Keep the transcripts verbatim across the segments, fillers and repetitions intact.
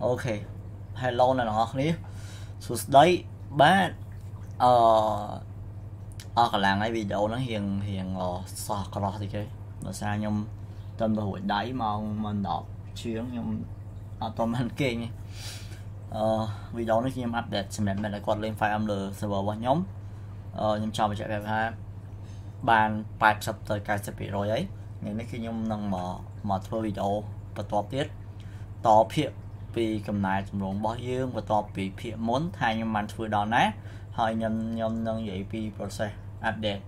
Ok, hello này nọ ní đấy ba ờ ờ cả làng ấy video nó hiền hiền ờ sao rồi thì cái nó sao nhom tên bà hội đấy mà mình đọc chuyến nhom à toàn mình kia nha. Ờ video nó khi nhom update xem lại mình lại quạt lên file âm lừa server qua nhóm ờ nhom chào và chạy về ha bàn bài tập tới cái sẽ bị rồi ấy nên nó khi nhom nâng mở mở thua video và to tiết to phiền vì cầm này trong ruộng bó dương và to bị phiền muốn thay nhưng mà thua đòn nát hơi nhom nhom nâng dậy vì process update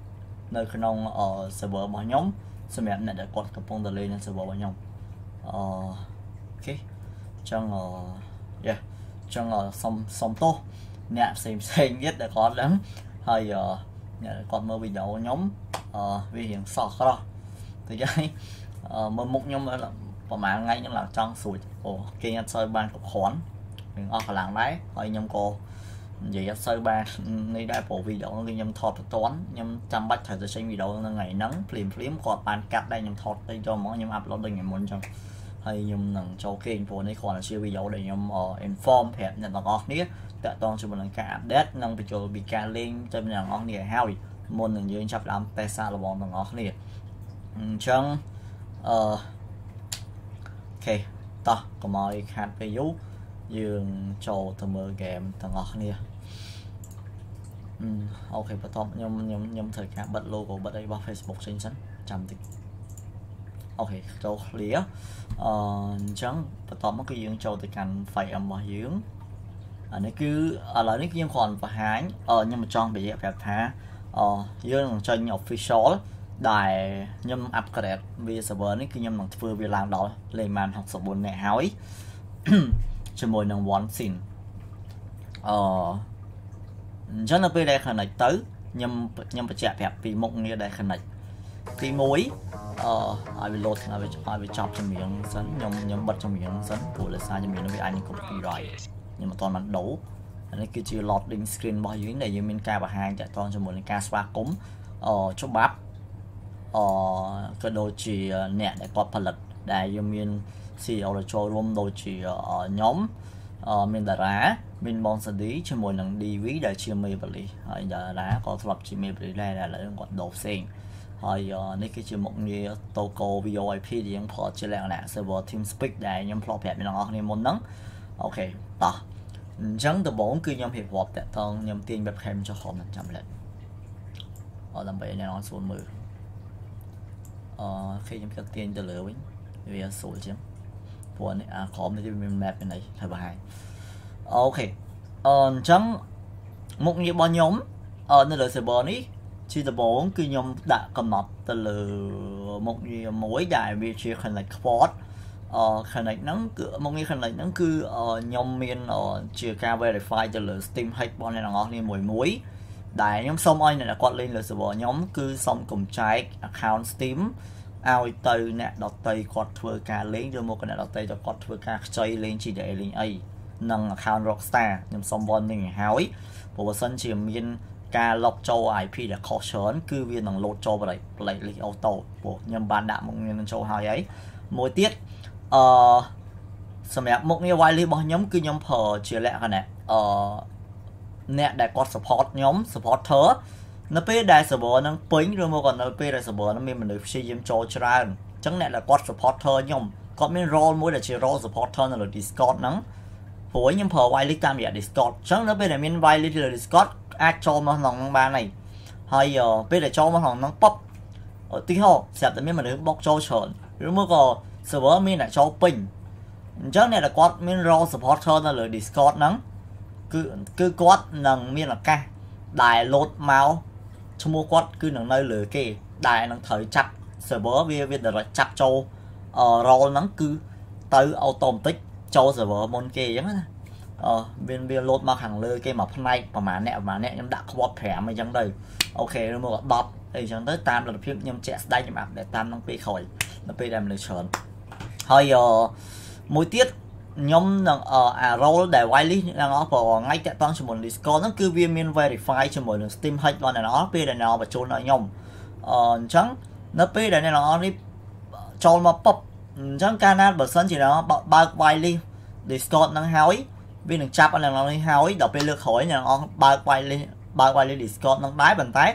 nơi khi nông ở server bỏ nhóm xem lại này để quạt cặp phong tờ lên server bỏ nhóm ờ ok trong ở yeah trong ở xong xong to nè xem xem biết là có lắm hơi giờ còn mơ video nhóm vì hiện sọt đó thì cái mơ mục nhóm là có mà ngay nhưng là trong sủi của kia sơi ban cục khón mình ở cả làng đấy hơi nhom cô vậy sơi ban đi đại bộ video đi nhom thọt toán nhom chăm bắt thời gian video ngày nắng phím phím còn bàn cạp đây nhom thọt đây cho món nhom upload lên ngày muốn trong hay nhom nằng cho kênh của này còn là siêu video để nhom inform hẹp nhận bằng off nít tại toàn cho mình là cả update nâng video bị ca lên cho mình là ngon nè hao gì môn nâng dưới chập lắm tại sao là bọn bằng off nè trong ờ ok ta có mọi hạt video dường trầu từ mưa kèm thằng ngọt nè ok và top nhom nhom nhom thời gian bật logo bật đây vào Facebook xinh xắn chăm thì ok trầu lía ờ chẳng và top mất cái dương trầu từ cành phải âm mà dưỡng ở nó cứ ở lại những còn và hái ở nhưng mà trong bị đẹp hả ờ dương chân official đại nhâm upgrade vì server này cứ nhâm bằng vừa việc làm đó lên màn học số bốn này hói cho mồi nông vón xỉn ờ cho nó về đây khả này tới nhâm nhâm phải chạy đẹp vì mộng như đây khả này thì muối ờ ai bị lột ai bị ai bị chọc trong miệng sấn nhâm nhâm bật trong miệng sấn của là sai trong miệng nó bị anh cũng bị rồi nhưng mà toàn mặt đấu nó kia chưa lọt đinh screen bao dưới này dưới bên ca và hàng chạy toàn cho một cái ca spa cúng ờ cho bắp cái đôi chỉ nè để có phần lật đại dương miền xìu là cho luôn đôi chỉ ở nhóm miền đà rá miền bòn sơn đí cho mỗi lần đi ví để chia mì vật lý rồi đà rá có lập chia mì vật lý đây là lại còn đầu sen rồi này cái chuyện một như Toco vê o i pê thì em phở chia lẹo nè server TeamSpeak để nhóm phở hẹp mình nó nên muốn nắng ok ta chẳng từ bốn cứ nhóm hiệp hợp để thằng nhóm tiền bếp kèm cho họ mình chậm lại ở làm vậy này nó xuống mười khi chúng ta tiền cho lửa với vì số chứ buồn à khó để mình map bên này thầy bà hai ok chẳng một như bao nhóm ở nơi là bò đi chỉ là bốn cứ nhóm đã cầm nọt từ một như mỗi đại vì chỉ cần là sport khả năng nắng cửa một cái khả năng nắng cứ nhóm miền ở chiều cao về để file cho lửa steam hay bọn này là ngọt đi mùi muối đại nhóm xong anh này là quạt lên là server nhóm cứ xong cùng trái account steam ao từ nè đọt tây quạt vừa cả lấy cho một cái nè đọt tây cho quạt vừa cả chơi lên chỉ để lên ấy nâng account rockstar nhóm xong bọn mình hỏi bộ sân chỉ miên ca lọc châu i pê là khó sớm cứ viên bằng lột châu và lại lấy lịch auto của nhóm bạn đã một nhân châu hai ấy mỗi tiết ờ xong mẹ một nghe vài lý bọn nhóm cứ nhóm phở chia lẹ hả nè ờ nè đại có support nhóm supporter nó biết đại server nó ping rồi mà còn nó biết đại server nó mình mình được xây dựng cho ra chẳng lẽ là có supporter nhóm có mình role mỗi là chỉ role supporter là Discord nắng phối nhóm phở vài lít tam vậy Discord chẳng nó biết là mình vài lít là Discord add cho mà thằng ba này hay giờ biết là cho mà thằng nó pop ở tí ho sẽ tự mình mình được bóc cho sờn rồi mà còn server mình là cho ping chẳng lẽ là có mình role supporter là Discord nắng cứ cứ quát nằng miên là ca đại lột máu trong mua quát cứ nằng nơi lửa kì đại nằng thời chặt server bia việt là chặt châu ờ rồi nắng cứ tới automatic châu server môn kì giống ờ bên bia lột máu hàng lửa kì mà hôm nay mà mà nẹo mà nẹo nhưng đã có bóp thẻ mà chẳng đây ok rồi mà bóp thì chẳng tới tam là phim nhưng trẻ đây nhưng mà để tam nắng bị khỏi nó bị làm lựa chọn hơi ờ mỗi tiết nhóm đang ở à role để quay list đang nó vào ngay tại toàn cho một Discord nó cứ viên miền verify cho một Steam hack toàn là nó p để nó và trốn ở nhóm ờ chẳng nó p để nó đi cho mà pop chẳng canal bản thân chỉ nó bao quay list Discord នឹង ហើយ វា នឹង ចាប់ អា ឡើង នេះ ហើយ ដល់ ពេល លើក ក្រោយ អ្នក អង្គ បើក Wi-Fi បើក Wi-Fi Discord នឹង ដែរ ប៉ុន្តែ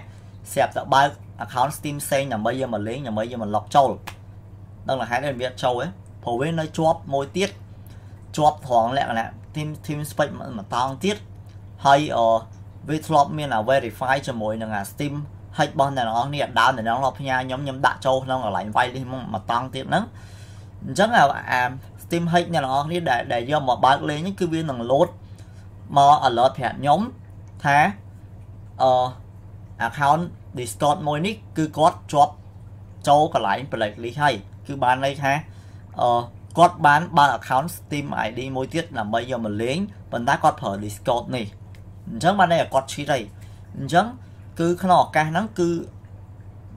ស្រាប់ តែ បើក account Steam ផ្សេង ដើម្បី យក មក លេង ដើម្បី យក មក log ចូល ដល់ លហេតុ នេះ វា ចូល ហ៎ ព្រោះ វា នៅ ជាប់ មួយ ទៀត ជាប់ ត្រង់ លក្ខណៈ team team space មួយ តង ទៀត ហើយ វា ធ្លាប់ មាន អា verify ជាមួយ នឹង អា Steam ហើយ បង អ្នក អង្គ នេះ ដើម អ្នក អង្គ ផ្ញើ ខ្ញុំ ខ្ញុំ ដាក់ ចូល ក្នុង កន្លែង Wi-Fi នេះ មួយ តង ទៀត ហ្នឹង Chẳng là à, Steam Hack này nó đi để để do mà bác lên những cái viên thằng lốt mà ở lót thẻ nhóm thá uh, account Discord môi nick cứ code drop châu cả lại play lý hay cứ bán lấy ha uh, code bán ba account Steam i đê môi tiết là bây giờ mình lấy vẫn đã có thở Discord này chẳng bạn đây là code chi đây chẳng cứ nó càng nắng cứ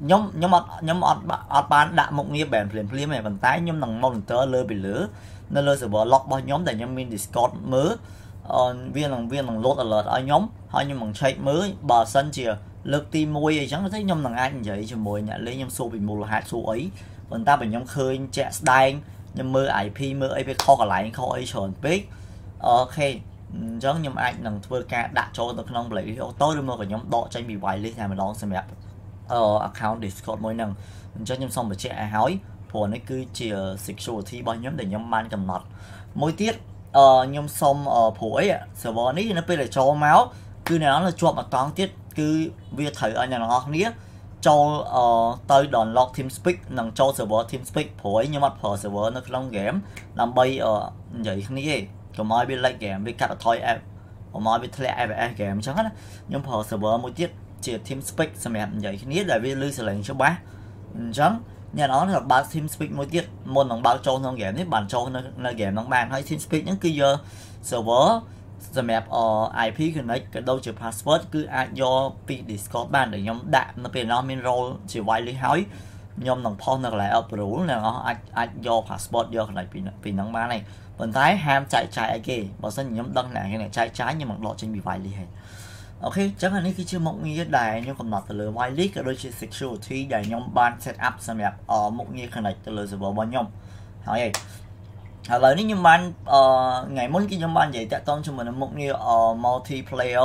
nhóm nhóm ọt nhóm ọt ọt bán đã một nghĩa bền liền liền này vận tải nhóm nằng mong tớ lơ bị lửa nên lơ sự bỏ lọc bao nhóm để nhóm mình Discord mới viên nằng viên nằng lót alert ở nhóm hay nhóm bằng chạy mới bờ sân chìa lực tim môi ấy chẳng thấy nhóm nằng anh vậy chừng môi nhảy lấy nhóm số bị mù là hạt số ấy vận ta bằng nhóm khơi chạy đan nhóm mơ i pê mơ ai kho cả lại kho ấy chuẩn biết ok giống nhóm anh nằng thưa ca đã cho được nông lấy tối đêm mơ của nhóm đọ tranh bị vài lên nhà mình đón xem đẹp Uh, account Discord mỗi lần cho nhóm xong một chiếc ai hỏi của nó cứ chỉ security bao nhóm để nhóm ban cầm nọt mỗi tiết uh, nhóm xong uh, phủ ấy server này nó bây là cho máu cứ này nó là chuột mà toàn tiết cứ việc thử ở nhà nó nghĩa cho uh, tới đòn log TeamSpeak nằm cho server TeamSpeak phủ ấy nhưng mà phủ server nó không game làm bay ở vậy không nghĩ còn mọi bên lại game với cả thôi em còn mọi bên lại em game chẳng hết nhóm phủ server mỗi tiết chỉ TeamSpeak xem em vậy nghĩa là vì lưu xử lệnh cho bác chẳng nhà nó là bác TeamSpeak mỗi tiết môn bằng bao trâu không ghém hết bàn trâu là ghém bằng bàn hay TeamSpeak những cái giờ server xem em i pê connect cái đâu chữ password cứ ai do bị Discord ban để nhóm đạm nó về nó min roll chỉ vài lý hỏi nhóm đồng phong được lại ở rủ là nó ai ai do password do này vì vì nắng ba này vận tải ham chạy chạy kì bảo sân nhóm đăng này cái này chạy trái nhưng mà lộ trên bị vài lý hệ ok chắc là những cái chưa mộng nghĩa đài nhưng còn nọt từ lời white list ở đôi chiếc security đài nhóm ban setup xem đẹp ở mộng nghĩa connect từ lời server bao nhóm hỏi vậy lời nhưng ban ngày muốn cái nhóm ban vậy tại con cho mình là mộng nghĩa multiplayer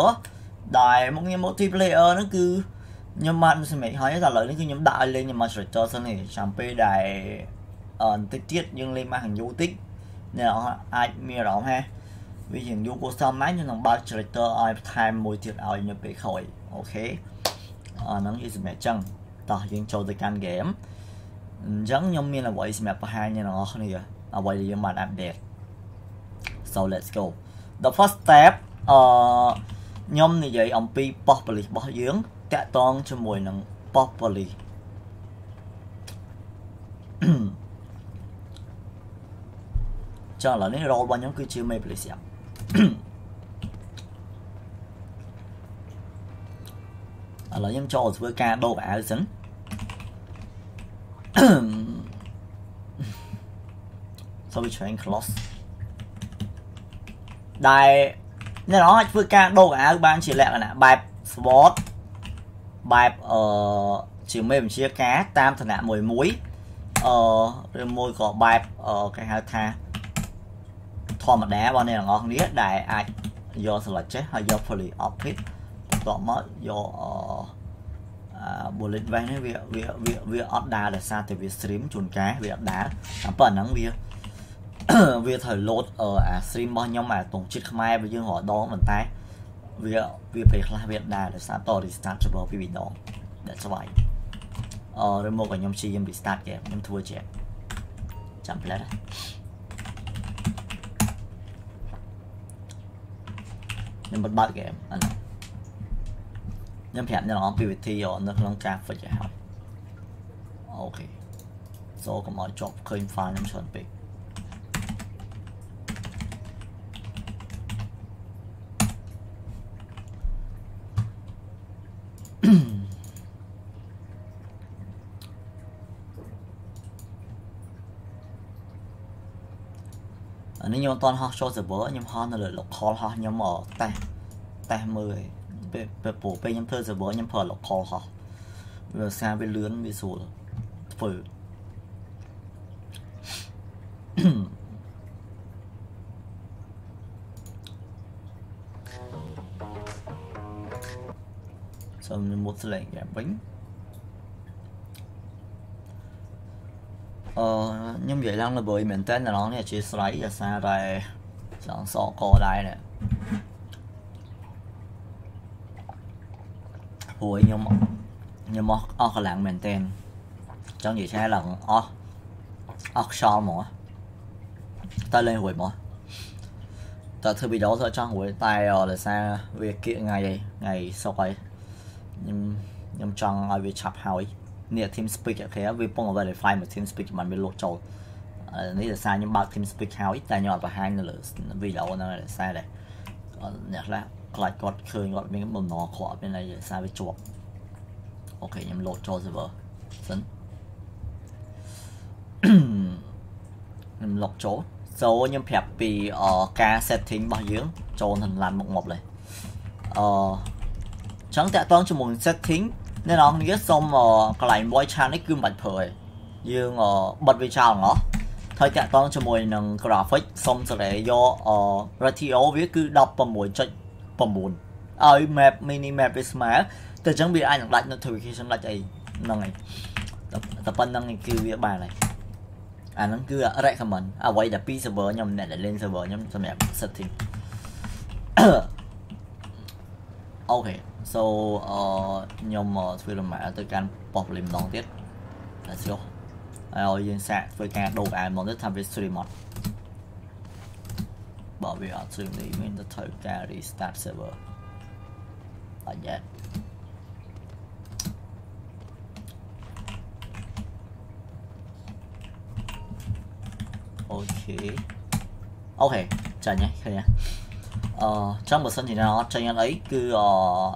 đài mộng nghĩa multiplayer nó cứ nhóm ban xem mẹ hỏi là lời nó cứ nhóm đại lên nhưng mà rồi cho sân này champagne đài tiết tiết nhưng lên mà hàng du tích nè ai mia đó ha vì hiện du cô sao máy nhưng thằng ba character ai time môi thiệt ai nhập bị khỏi ok nó như mẹ chân tỏ riêng cho tới can game giống nhóm như là vậy mẹ có hai như nó không gì à vậy thì bạn update so let's go the first step uh, nhóm như vậy ông pi properly bỏ dưỡng tẹt toan cho mùi nằng properly cho là nó roll bao nhóm cứ chưa mê please ạ. À, là nhóm cho với ca đô ảo sẵn so với chuyện close đại nên nó với ca đô ảo ban chỉ lẹ là bài sport bài ở uh, chỉ mềm chia cá tam thằng nạ mùi muối ờ uh, môi có bài ở uh, cái hai tha thò mặt đá bọn này là ngon nghĩa đại ai do là chết hay do fully office tọa mới do bộ lịch vang việc việc việc việc ốp đá là sao thì việc stream chuồn cá việc đá làm phần nắng việc việc thời lột ở stream bao nhiêu mà tổng chít không ai bây giờ họ đó mình tay việc việc phải là việc đá là sao to thì start cho bao vì đó để cho vậy ờ rồi một cái nhóm chi em bị start kẹp em thua chẹp chẳng lẽ đấy nhưng bắt bắt game anh nhưng hẹn nó pê vê tê rồi nó không trang phải chạy học ok rồi có mọi chọc khơi phá nhóm chuẩn bị nếu nhóm toàn họ cho server nhóm họ là lọc call họ nhóm ở tay tay mười về về bổ về nhóm thơ server nhóm phở lọc call họ vừa xa về lươn về sủi phở Sau một lệnh gẻ bánh. Ờ, nhưng vậy là bởi mình tên là nó này chỉ xoáy ra xa đây chẳng xó có đây nè. Ủa nhưng mà nhưng mà ơ có lạng mình tên chẳng gì xe là ơ ơ sao mà ta lên hồi mà ta thử bị đấu thôi trong hồi tay rồi là xa việc kiện ngày ngày sau ấy nhưng nhưng chẳng ai bị chạp hào ấy nè TeamSpeak ở kia vì bông ở đây file mà TeamSpeak mình bị lột trội nãy là sai nhưng bao TeamSpeak hào ít ta nhọt và hai nữa vì đấu nó là sai này nhớ là lại còn khơi gọi mình bấm nó khóa bên này sai với chuột ok nhưng lột trội server sẵn lột trội số nhưng phép bị ở ca setting bao nhiêu trộn hình làm một một này ờ chẳng tại toán cho mình setting nên nó nghĩa xong mà cái lại voice chat ấy cứ bật phơi dương ở bật video nó thời cả toán cho mình nâng graphic xong rồi để do ở ratio viết cứ đọc vào mỗi trận vào bốn ơi map mini map is map từ chẳng bị ai lại nó thử khi xem lại chạy năng này tập phân năng này kêu viết bài này à nó cứ lại comment à quay đặt pi server nhầm để lên server nhầm xong đẹp setting ok so nhầm mà thuê làm mã tới can bọc liềm đón tiết là siêu rồi dân sạc với cả đồ án món rất tham với stream mod bởi vì ở stream thì mình đã thời ca restart server ở nhà ok ok chờ nhé chờ nhé ờ trong một sân thì nó cho anh ấy cứ uh,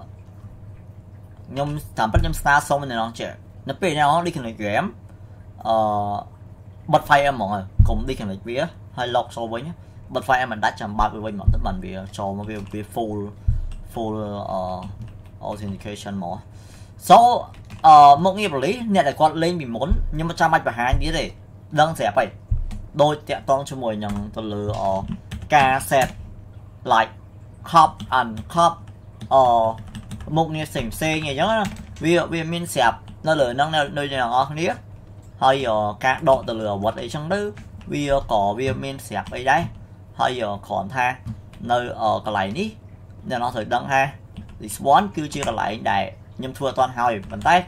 nhung thảm bất nhung star xong rồi nó trẻ nó về nó đi kèm với em ờ bật phai em mọi người cùng đi kèm với vía hay lọc so với nhé bật phai em mình đã chạm ba với mình tất mình vì cho một việc vì full full uh, authentication mà số so, uh, một nghiệp lý này là con lên mình muốn nhưng mà trang mạch và hai như thế này đang sẽ phải đôi tẹo toan cho mùi nhằng từ lừa uh, cassette like cop and cop uh, một nghe sỉnh xe nghe nhớ vì vì mình sẹp nó lừa năng nơi nào ngon nít hay ở các độ từ lừa vật ấy chẳng đứ vì có vì mình sẹp ấy đấy hay ở còn tha nơi ở cái này ní nên nó thời đăng ha thì spawn cứ chia cái lại đại nhưng thua toàn hai bàn tay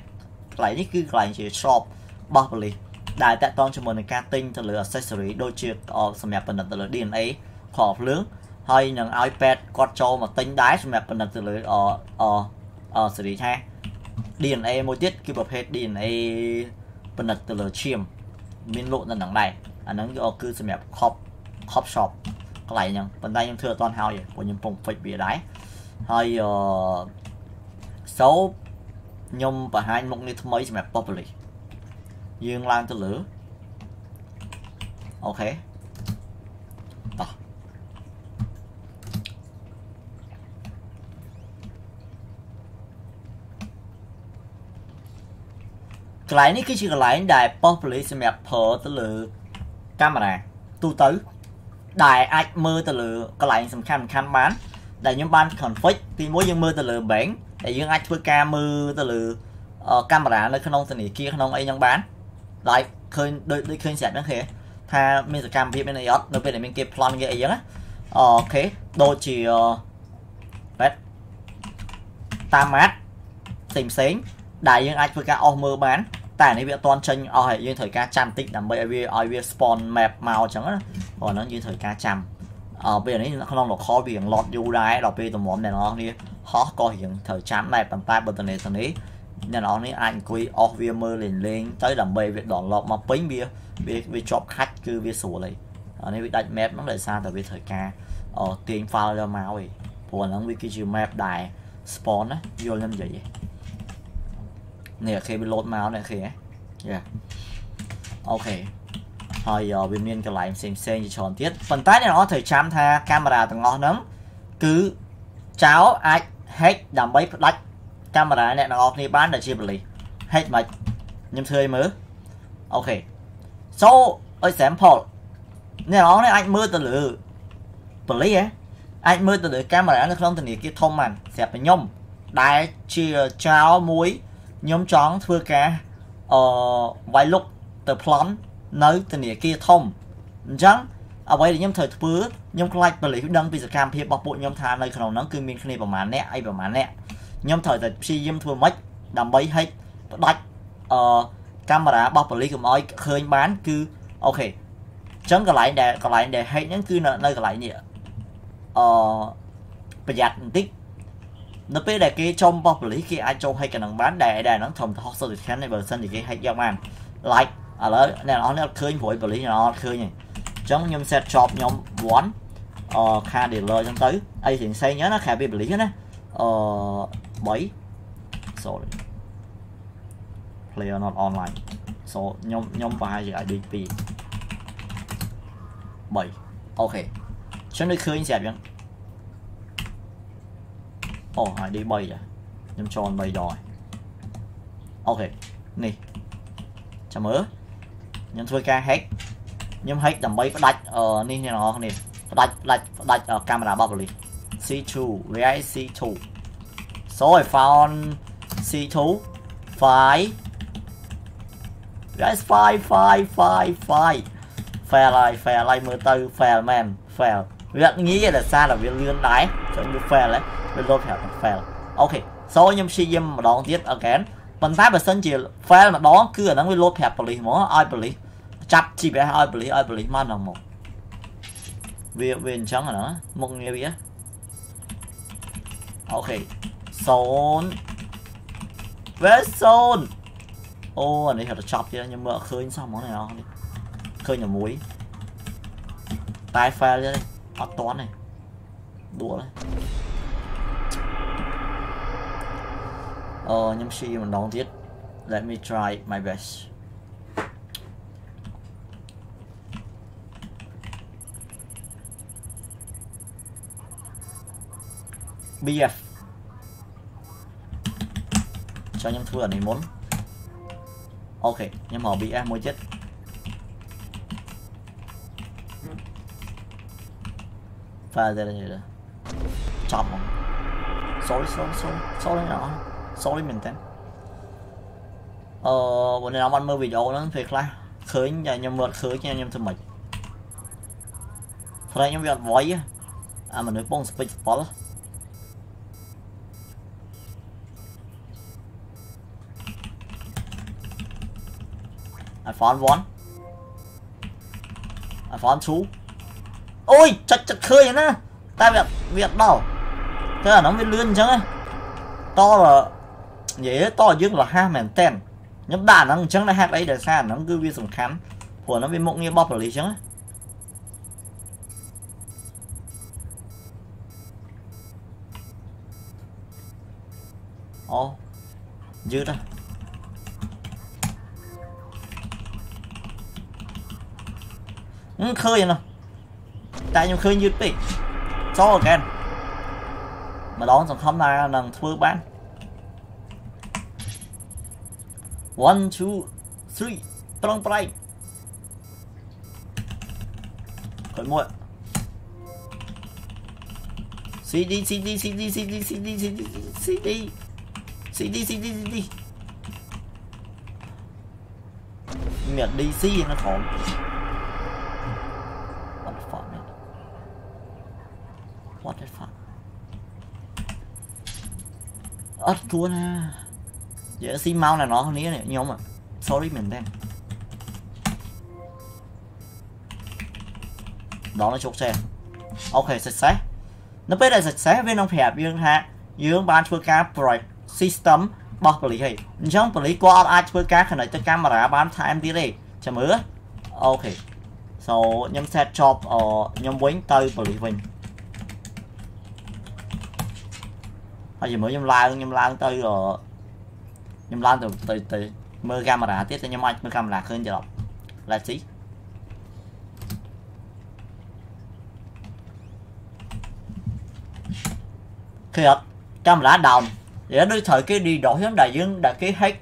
lại ní cứ lại chỉ shop bubbly đại tại toàn cho mình cá tinh từ lửa accessory đôi chiếc ở xem phần đặt từ lửa đê en a khỏ lướng hay những iPad quạt trâu mà tinh đái xem phần đặt từ lửa ở ở ở xử lý ha đê en a mối tiết kêu bập hết đê en a phần đặt từ lửa chìm miên lộn là nắng này anh à, nó cứ xem khop khop shop cái này nhằng phần tay nhưng thừa toàn hao vậy của những vùng phịch bìa đái hay uh, xấu nhung và hai mục như mấy xem properly dương lan từ lửa ok đó cái này này cái gì cái này đại properly xem đẹp phở từ lửa camera tu tứ đại ai mơ từ lửa cái này xem khăn khăn bán đại nhóm ban config thì mỗi dương mơ từ lửa bén đại dương ai với ca mơ từ lửa uh, camera nơi khăn ông từ này kia khăn ông ấy nhóm bán lại khơi đôi đôi khơi sẹt nó thế, tha mình sẽ cam phía bên này nó bên này mình kia plan cái gì á, ok, đôi chỉ red, tam mát, xỉn xén, đại dương ai với cả mơ bán, tại này việc toàn chân, ở hệ như thời ca chạm tích làm bây giờ ai việc spawn map màu trắng á, còn nó như thời ca chạm, ở bây giờ nó không là khó biển lọt du đái, đọc về tụi món này nó đi, khó coi hiện thời chạm này bằng tay bằng tay này thằng đấy. Nên nó này anh quý off via mơ lên lên tới làm bê việc đòn lọc mà bánh bia việc việc chọc khách cứ việc sổ này ở đây bị đặt map nó lại xa tại vì thời ca ở tiền pha ra máu ấy của nó với cái chữ map đài spawn á vô lên vậy nè khi bị lột máu này khi ấy yeah. Ok thôi giờ bên miền cái lại xem xem tròn tiết phần tái này nó thời chăm tha camera từng ngó nấm cứ cháo ai hết làm bấy đặt camera này nó đi bán để chip lì hết mạch nhưng chơi mới ok so ơi sample này nó này anh mưa từ lửa bự lý á anh mưa từ lửa camera nó không từ này kia thông màn sẹp nhôm đá chia cháo muối nhóm chóng thưa cá ở vài lúc từ plon nơi từ nẻ kia thông chẳng ở vậy thì nhóm thời thứ nhóm like và lấy đăng vì sự cam phê bọc bộ nhóm thà này khẩu nó cứ mình khi bảo mà nè ai bảo mà nè nhóm thời thời si nhóm thua mấy đầm bấy hết đặt ở camera bọc lấy cùng ấy khơi bán cứ ok chẳng còn lại để còn lại để hay những cứ nợ nơi còn lại nhỉ ờ bây giờ tích nó biết là cái trong bọc lý kia ai trong hay cái nắng bán đè đè nó thầm thọ sự khán này bờ sân thì cái hay giao man like ở lớn này nó nó khơi phổi bọc lý nó khơi nhỉ trong nhóm set shop nhóm quán ờ kha để lời trong tới ai thì xây nhớ nó khả bị lý nhá ờ bảy sorry player not online so nhóm nhóm vài gì i đê pê bảy ok cho nó khơi dẹp nhá. Ồ, oh, hãy đi bay rồi. Nhâm cho anh bay rồi. Ok, nè. Chào mớ. Nhâm thôi ca hết. Nhâm hết tầm bay bắt đạch ở nè nè nó nè. Bắt đạch đạch ở camera bubble. xê hai, where is xê hai? So I found xê hai. Five. That's five, five, five, five. Fail lại, fail lại mưa tư, fail man, fail. Việc nghĩ là xa là việc lươn đáy. Cho như fail đấy. Bên lôi phải fail. Ok, sau nhóm si dâm mà đón tiết ở kén. Mình thấy bà sân chỉ fail mà đón cứ ở nắng với lôi phải bởi lý mỏ ai bởi lý. Chắc chỉ bé ai bởi lý ai bởi lý mà nằm một. Vì bên chẳng là nó một nghe biết. Ok, xôn. Vết xôn. Ô, anh ấy thật là chọc chứ nhưng mà khơi sao món này nó không đi. Khơi nhỏ muối. Tài fail chứ đi. Bắt toán này. Đùa đấy. Ờ, nhưng suy mình đón tiết. Let me try my best. bê ép cho nhóm thua này muốn. Ok, nhóm họ bê ép mới chết. Và đây là gì đó. Chọc không? Sorry, sorry, sorry, sorry nhỏ. Sorry mình tên. Ờ, bọn này nó ăn mơ video nó thiệt là khởi và nhầm mượt khởi cho nhầm thơm mệt. Thật ra nhầm việc vói á. À mà nói bông speech ball. I found one. I found two. Ôi, chật chật khơi vậy nè. Ta việc, việc đâu. Thế là nó mới lươn chứ. To là dễ to dương là ha mềm tên nhóm đàn nó chẳng là hát ấy để xa nó cứ vi sầm khán của nó bị mộng như bọc là lý chẳng ô dữ đó ừ, khơi vậy nào tại nhưng khơi dữ bị so again mà đón xong không là lần thua bán One, two, three, prong prong. Khởi muội. CD, CD, CD, CD, CD, CD, CD, CD, CD, CD. Mệt đê xê nó khó. What the fuck man? What the fuck? Ất thua na. Giờ xí mau là nó ní này nhóm à. Sorry mình tên. Đó nó chụp xe. Ok sạch sẽ. Nó biết là sạch sẽ với nông phẹp dương hạ. Dương bán thua cá bright system bọc lý hay. Trong lý qua ai thua cá khả này tới camera bán thả em đi đi. Chà mứa. Ok. So nhóm set chop ở nhóm quýnh tới bởi lý vinh. Hay gì mới nhóm la nhóm la tới ở nhầm lan từ từ từ mưa camera tiếp tới nhầm anh mưa camera hơn cho đọc là gì khi hợp camera đồng để đối thời cái đi đổi hướng đại dương đã ký hết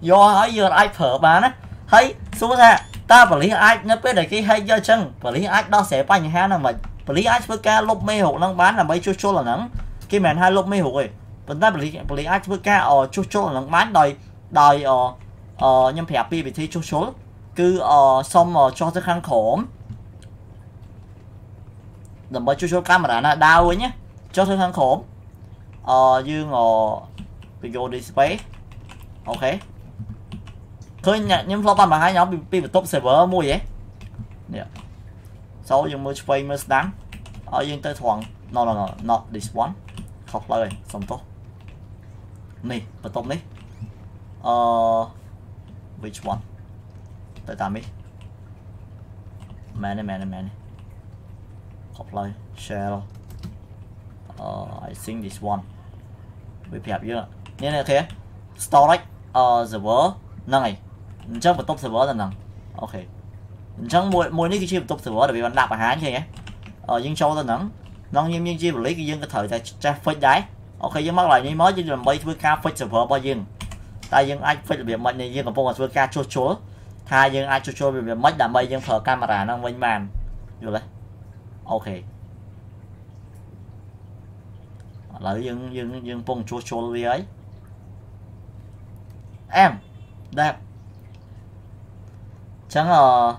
do hỏi giờ ai phở bà nó thấy xuống ra ta và lý ai nó biết đại ký hay do chân và lý ai đó sẽ bay nhà hàng là mình và lý ai với ca lúc mê hộ năng bán là mấy chút số là nắng cái màn hai lúc mê hộ rồi Vấn đề bởi lý ai vừa ca ở chỗ chỗ lắng mát đòi đòi ở nhâm phép bị thấy chỗ chỗ cứ ở xong cho rất khăn khổ đầm bởi chỗ chỗ camera là đau ấy nhé cho rất khăn khổ ở dương ở video display ok thôi những lo bàn mà hai nhóm bị bị top server mua vậy sau dùng mua chơi mới đáng ở dương tới thoảng no no no not this one học lại xong tốt này bật top này ờ which one tới tám đi mẹ này mẹ này mẹ này học lại share rồi uh, I think this one bị đẹp chưa nên là thế storage uh, server này chắc bật top server lần nào ok chẳng mỗi mỗi cái chip top server để bị bạn đạp ở hái như thế ở dương châu lần nào nông dân dân chi lấy cái dân cái thời đại trang phết đấy ok dân mắc lại như mới chứ làm bây với ca phết server bao dân tại dân ai phết việc mình này dân còn phong với ca chua chua hai dân ai chua chua về việc mất đã bây dân thờ camera nông bên màn được đấy ok là dân dân dân phong chua chua đi ấy em đẹp chẳng là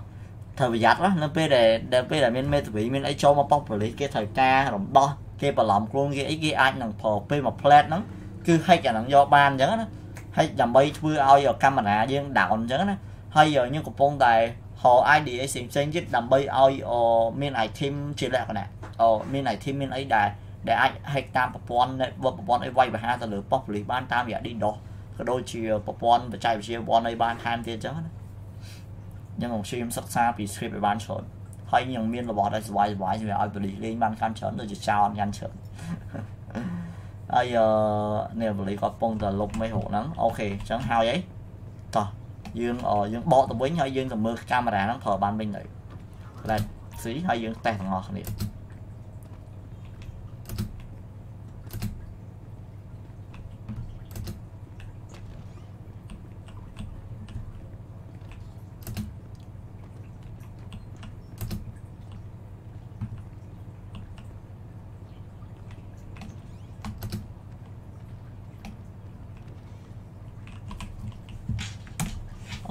thời giặt đó nó bây để để bây để mình mê vị mình ấy cho mà bóc lấy cái thời ca làm đo cái bà làm luôn cái cái anh nằm thò p một plat nó cứ hay cả nằm do ban nhớ nó hay làm bay vừa ao giờ camera riêng đảo nhớ nó hay giờ như cục phong tài họ ai để xem xem chứ làm bay ao ở miền này thêm chỉ lẹ này ở miền này thêm miền ấy đài để anh hay tam một con này một con ấy quay về hai tờ lửa bóc lấy ban tam vậy đi đó đôi chiều một con và chạy về chiều con ấy ban hai tiền chứ nhưng mà xem sắc xa bị script bị bán trốn hay những miền là bỏ ra vài vài về ai bị lên ban can trốn rồi chỉ sao ngăn trốn ai giờ nếu bị có phong là lục mấy hộ lắm ok chẳng hao vậy to dương ở dương bỏ tụi bính hay dương cầm mưa camera nó thở ban bên này là xí hay dương tẹt ngọt này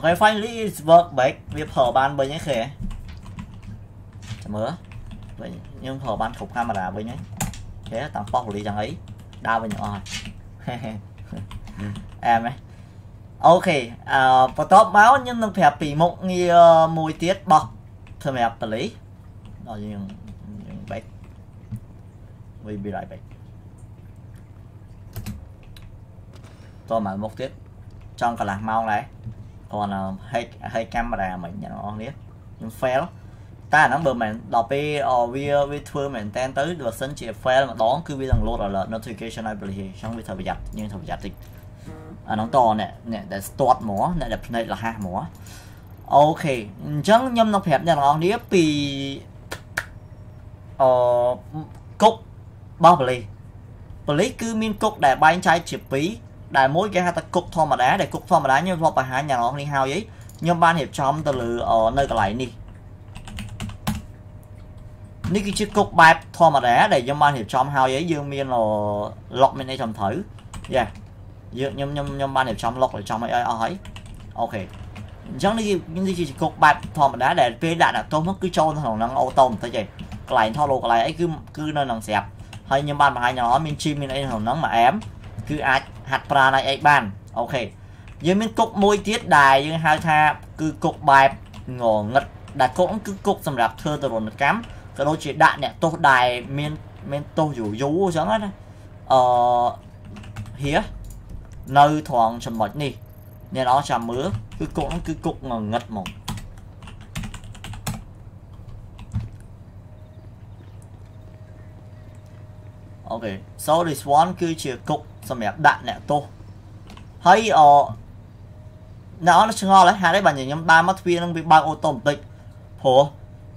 okay, finally it's work back việc thở ban với nhé khề mớ nhưng thở ban khẩu camera với nhé thế tạm phong lý chẳng ấy đau với nhỏ em ấy ok và top máu nhưng nó phải bị một nghi mùi tiết bọc thơm đẹp tờ lý rồi nhưng back we be right back tôi mà một tiết trong cả là mau này còn là hay hay camera mình nhận on đấy nhưng fail ta nó bờ mình đọc về video với thưa mình tên tới được sân chỉ fail mà đón cứ vì rằng load alert notification này bị trong vì thời giặt nhưng thời giặt thì à, nó to nè nè để start múa nè đẹp này là hai múa ok chẳng nhâm nó phép nhận on đấy vì ờ cốc bao bì bì cứ min cốc để bay trái chìa phí đại mối cái hai ta cục thò mà đá để cục thò mà đá như vlog bài hai nhà nó đi hao vậy nhưng ban hiệp trong từ lử ở nơi còn lại đi ní cái chiếc cục bài thò mà đá để nhưng ban hiệp trong hao vậy dương miên là lọc mình đây trong thử yeah dương nhưng nhưng nhưng ban hiệp trong lọc lại trong ấy ấy ok giống như những cái cục bài thò mà đá để về đại là tôi mất cứ cho thằng năng ô tô tới vậy lại thò lục lại ấy cứ cứ nơi nằm xẹp hay nhưng ban mà hai nhà nó mình chim mình đây thằng nắng mà em cứ ai hạt pra này ấy bàn ok dưới mình cục môi tiết đài nhưng hai tha cứ cục bài ngổ ngật đã cũng cứ cục sầm rạp thơ từ đồn cám cái đôi chuyện đạn nè tốt đài men men tô dù dú chẳng hết ờ hía nơi thoáng sầm mệt nè nên nó chầm mứa cứ cục cứ cục ngổ ngật mỏng ok so this one cứ chỉ cục xong mẹ đạn nè tô thấy ờ nó nó chưa ngon đấy hai đấy bạn nhìn nhầm ba mắt viên đang bị ba ô tô tịch hổ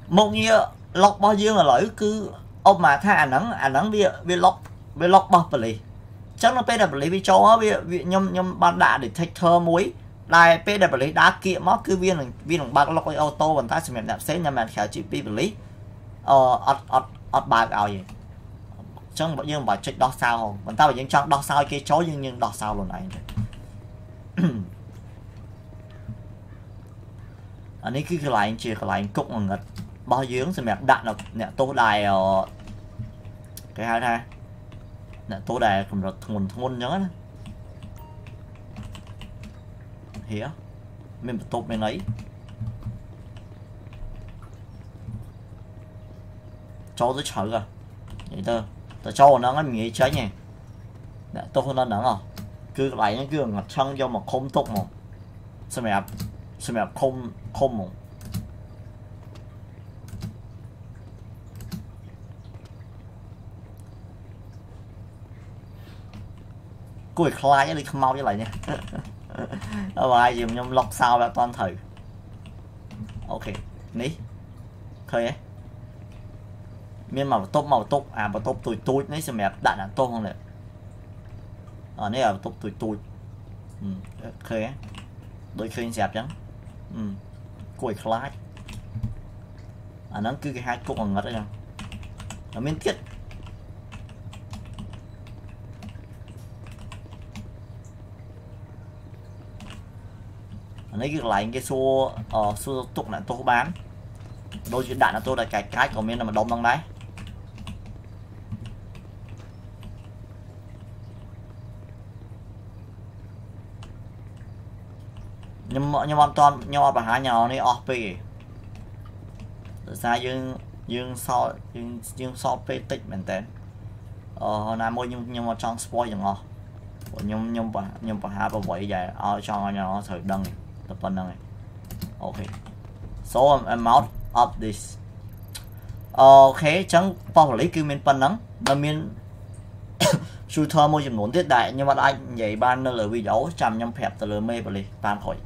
mông như lọc bao nhiêu là lỗi cứ ông mà tha ảnh nắng ảnh nắng bia bia lọc bia lọc bao bì chắc nó pê đê bê bị cho bia bị nhầm nhầm ban đạn để thạch thơ muối lại pê đê bê đá kia mó cứ viên là viên bằng ba lọc ô tô bằng ta xem mẹ đạp xế nhà mẹ khéo chị pê đê bê ờ ọt ọt ọt ba gạo gì Chẳng bọn dương bà trích đo sao không? Bọn tao bởi dương chọn đo sao cái chỗ dương nhưng đo sao luôn này. Anh ấy cứ lại anh chìa lại anh cục mà ngật bao dương rồi mẹp đạn là nẹ tô đài ở cái hai này nẹ tô đài cũng là thôn thôn nhớ nữa hía mình tốt mình lấy cho tôi chở rồi vậy thôi tôi cho nó nó nghĩ cháy nhỉ nè tôi không nó nắng à cứ lại những gương ngặt trăng do mà không tốt mà sao mẹ sao mẹ không không mà cùi khai đi không mau với lại nha. Ở bài gì mà nhóm lọc sao bạn toàn thử. Ok ní khơi ấy miên màu tốt màu tốt à màu tốt tụi tụi nấy xem mẹ đạn là tốt không này ở đây là tốt tụi tụi ừ khơi ấy đôi khơi dẹp chẳng ừ cùi khai à nó cứ cái hai cục bằng ngật đấy nè ở miên tiết lấy cái lại cái xua ở xua tục là tôi bán đôi chuyện đạn là tôi đã cài cái của mình là mà đóng bằng đấy nhưng mà nhưng mà toàn nhau bà hai nhỏ này off pay ra dương dương so dương dương so pay tích mình tên ờ là môi nhưng nhưng mà trong spoil chẳng ngọt nhưng nhưng bà nhưng bà hai bà vậy vậy ở trong nó thử đăng okay so I'm, I'm out of this okay chẳng bao lấy cứ mình phân nắng mà mình shooter môi trường muốn tiết đại nhưng mà anh vậy ban nó lời video chạm nhầm phép từ lời mê và lì tan khỏi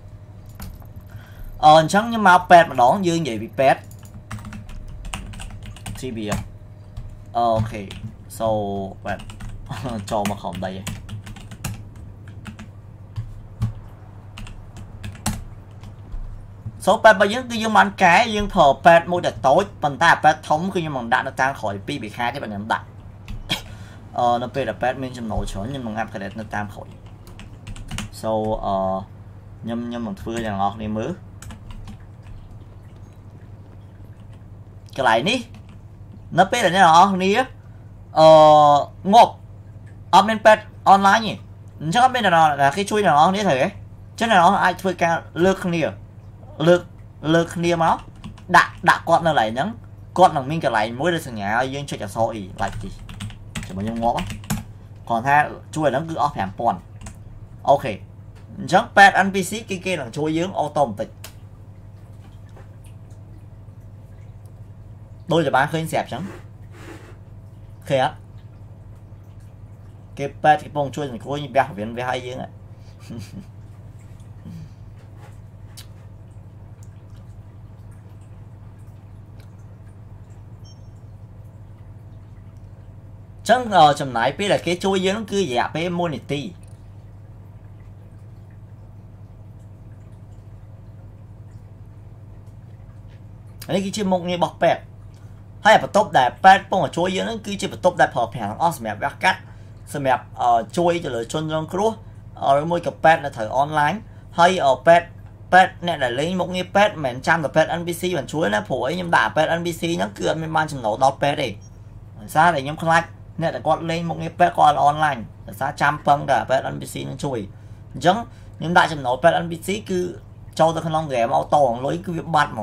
ờ chẳng nhưng mà pet mà đón dương vậy bị pet thì bìa okay so pet cho mà không đây số pet bây giờ cứ dùng bàn cái dùng phở pet mỗi đợt tối phần ta pet thống cứ như bằng đạn nó tan khỏi pi bị khai thế bạn nhầm đạn ờ nó pet là pet mình chấm nổi chốn nhưng mà ngáp cái đấy nó tan khỏi sau ờ nhâm nhâm bằng phơi là ngọt đi mứa cái này ní nó pet là thế nào ní á ờ ngộp admin pet online nhỉ chắc admin là là cái chui là nó như thế chứ là nó ai chơi ca lược không đi à lực lực niêm máu đặt đặt con nó lại nhấn con đồng minh trở lại mỗi đời sừng nhà dương chơi cả soi lại gì chỉ bao nhiêu ngõ còn ha chui nó cứ off hẻm pòn ok chắc pet npc kia kia là chui dưỡng auto tịch tôi là bán khơi sẹp chẳng khơi á cái pet cái bông chui thì chui như bé học viên với hai dưỡng ạ. Chẳng ở trong này biết là cái chuối dưới nó cứ dẹp với Monity đấy cái chiếc mông như bọc pet hay là top đẹp pet bông ở chuối dưới nó cứ chỉ top đẹp hợp hàng os mẹ bác cắt xem mẹ chuối cho lời chôn trong cua ở môi cặp pet là thời online hay ở pet pet này là lấy mông như pet mẹ trăm là pet npc bạn chuối nó phổ ấy nhưng đã pet npc nó cứ mình mang trong nổ đọt pet đi ra để nhóm like nè là con lên một cái pet con online ra trăm phân cả pet npc nó chui giống nhưng đại trong nó pet npc cứ cho tôi không long ghé mau to lối cứ việc bắt mà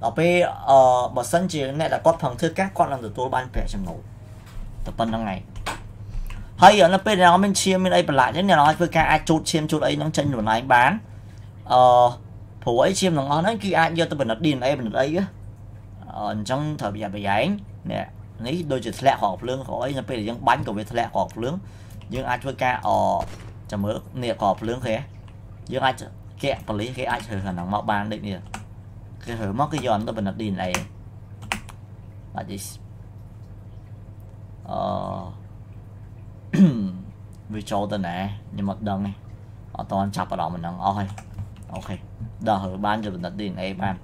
ở bên ở bờ sân trường này là con thằng thứ các con làm được tôi ban pet trong nổ tập phân đằng này hay ở nó bên nào bên chia bên đây lại thế này nói với cái ai chốt chiêm chốt ấy nó chân của này bán ờ thủ ấy chiêm nó nói kia ai do tôi bật nó điền đây bật ấy ở trong thời bây giờ bây giờ ấy nè này đôi chút lẹ họp lương khỏi nó bây giờ bánh của việc lẹ họp lương nhưng ai chơi ca ở chấm mỡ nè họp lương thế nhưng ai kẹt quản lý cái ai chơi khả năng mạo ban định nè cái hở móc cái giòn tôi bật đặt đi này là gì ờ vì cho tôi nè nhưng mà đằng này ở toàn chập ở đó mình đang oi ok đờ hở ban rồi bật đặt đi này ban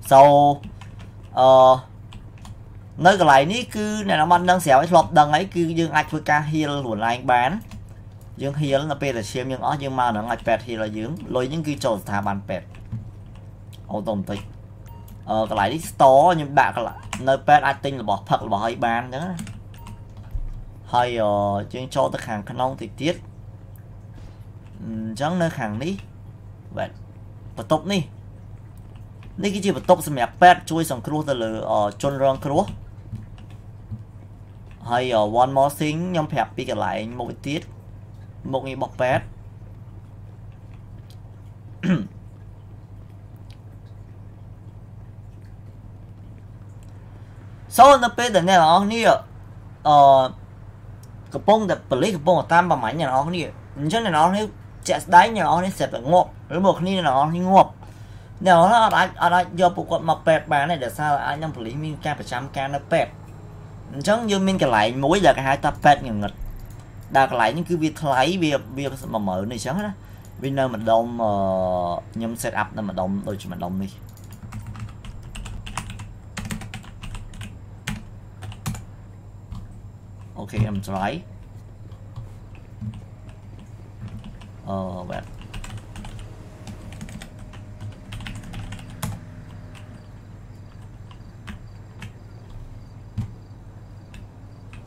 sau ờ Nơi cái này ní cứ này nó mặn đang xéo ấy lọp đằng ấy cứ dương ai vừa ca hiền luôn là anh bán dương hiền là pet là xem dương ó dương mà nó ngạch pet thì là dương lôi những cái trò thả bàn pet ô tôm tịt ờ cái này đi store nhưng bạn cái lại nơi pet ai tin là bỏ thật là bỏ hơi bàn nữa hơi ờ chuyên cho tới hàng khăn ông thì tiết chẳng nơi hàng đi vậy và tốc đi Ní cái gì mà tốt xem nhạc pet chui sang kêu từ lửa chôn rong kêu hay ở one more thing nhom phép bị cái lại một tiết một người bọc pet sau nó pet này là ông này ở cái bông đặt bể cái bông tam bằng máy nhà ông này cho nên ông này chặt đáy nhà ông này sẹp là ngộp rồi một này là ông này ngộp nếu nó đã đã do bộ quạt mặc pet bàn này để sao anh nhâm lý minh ca phải trăm ca nó pet chẳng như minh cái lại mỗi giờ cái hai ta pet ngừng ngật đặt lại những cái việc lấy việc việc mà mở này chẳng đó vì nơi mình đông nhâm set up là mình đông rồi chỉ mình đông đi ok em try ờ vậy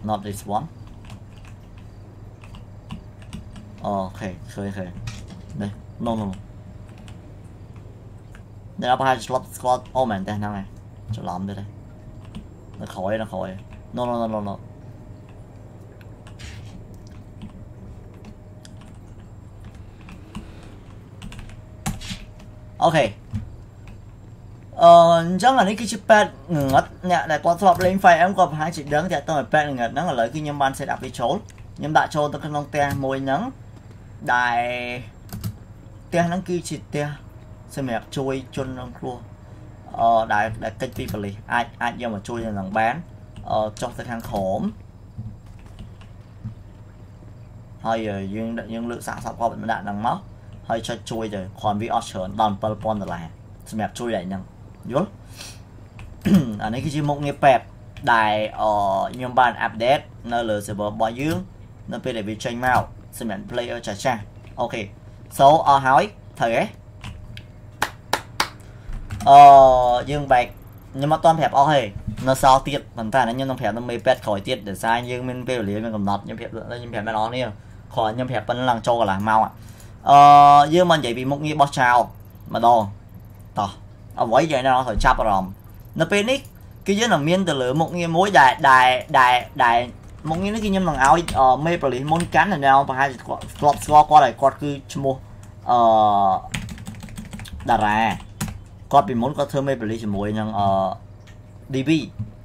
not this one. Okay, okay, okay. Đây, no no. Đây là bài slot squad. Oh man, đây này. Cho lắm đây đây. Nó khỏi, nó khỏi. No no no no no. Okay. Ờ, chắc là cái chip pad ngừng ngất nè, để qua swap lên file em có hai chị đứng thì tôi pad ngừng ngất nó là lấy cái nhâm ban sẽ đặt đi chốn nhâm đã cho tôi cái nông te môi nắng đại te nắng kia chị te xem mẹ chui chôn nông cua ờ đại đại kênh people ai ai giờ mà chui là thằng bán ờ trong cái hàng khổm hơi rồi nhưng nhưng lượng sản sọc qua bệnh đạn đằng máu hơi cho chui rồi còn bị ocean đòn palpon là xem mẹ chui lại nhằng dốt anh ấy cái gì một nghiệp đẹp đại ở nhóm bàn update nó lừa sẽ bỏ bỏ dưỡng nó phải để bị tranh màu xem mẹ player trả trang ok số ở hỏi thử ấy ờ dương bạch nhưng mà toàn phép ở hề nó sao tiệt bản thân anh nhân trong phép nó mới pet khỏi tiệt để sai nhưng mình về lý mình cầm nọt nhưng phép là nhưng phép mà nó nè khỏi nhưng phép vẫn lằng châu là mau ạ ờ dương mình vậy bị một nghiệp bỏ chào mà đồ tỏ ở vậy vậy nó phải chắp rồi nó panic cái dưới là miên từ lửa một nghe mối đại đại đại đại một nghe nó kia nhâm bằng áo ở mê bờ lì môn cán này nào và hai flop score qua lại quạt cứ mua ờ đặt ra quạt bị muốn có thơ mê bờ lì chỉ mối nhưng ở db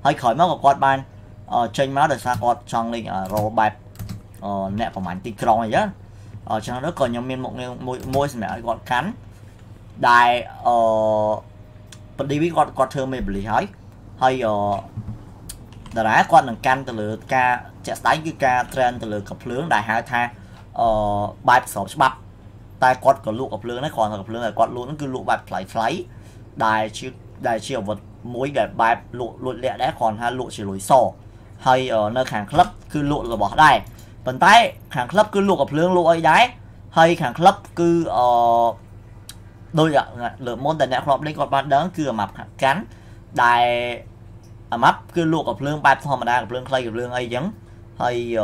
hay khỏi máu của quạt ban ở tranh máu được xa quạt trong link ở rô bạch ở nẹp của mảnh tì krong này chứ ở trong đó còn nhóm miên một nghe môi môi mẹ gọn cắn đại ở bất đi biết con con thơ mềm lý hỏi hay ở đã đá con đằng can từ lửa ca chạy đánh cái ca trend từ lửa cặp lưỡng đại hai tha ở bài sáu bắp tai con còn lụ cặp lưỡng đấy còn cặp lưỡng này con luôn cứ lụ bạch phải lấy đại chiều đại chiều vật mối đẹp bài lụ lụi lẹ đã còn hai lụ chỉ lối sổ hay ở nơi hàng club cứ lụ rồi bỏ đây bàn tay hàng club cứ lụ cặp lưỡng lụ ấy đấy hay hàng club cứ ở đôi ạ lượng môn tài nẹo lọp lên còn bạn đớn cửa mập cắn đài ở mắp cứ luộc ở lương bạch thôi mà đang ở lương clay ở lương ấy giống hay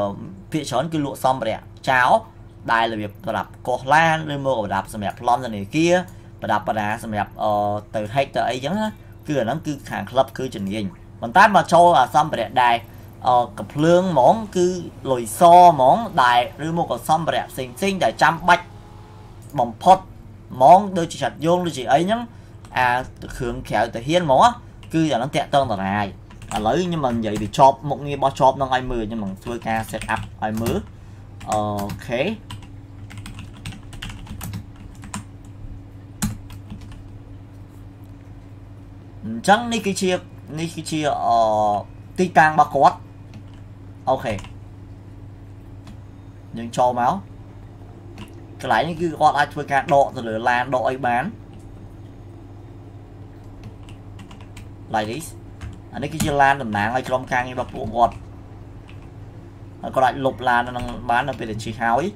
vị chón cứ luộc xong rồi ạ cháo đài là việc đạp cột lan lên mô đạp xong đẹp lon ra này kia và đạp và đá xong đẹp từ hay tới ấy giống cửa nó cứ hàng club cứ trình hình còn tát mà cho là xong rồi đài cặp lương món cứ lồi xo món đài đưa một còn xong đẹp xinh xinh để trăm bạch bóng pot món đôi chị sạch vô đôi chị ấy nhá à hưởng kẹo từ hiên mỏ cứ giờ nó tẹt tông rồi này à lấy nhưng mà vậy thì chop một người bao chop nó ai mười nhưng mà tôi ca set up ai mứa ok chẳng ní cái chia ní cái chia ở ti tang ba cốt ok nhưng cho máu cái lái như gọi là chơi cả độ rồi lửa lan độ ấy bán lại đi อันนี้คือจะลานต่างๆไอ้กลมกลางนี่แบบปวดปวดก็ได้หลบลานนั่งบ้านนั่งเป็นชีฮาวอี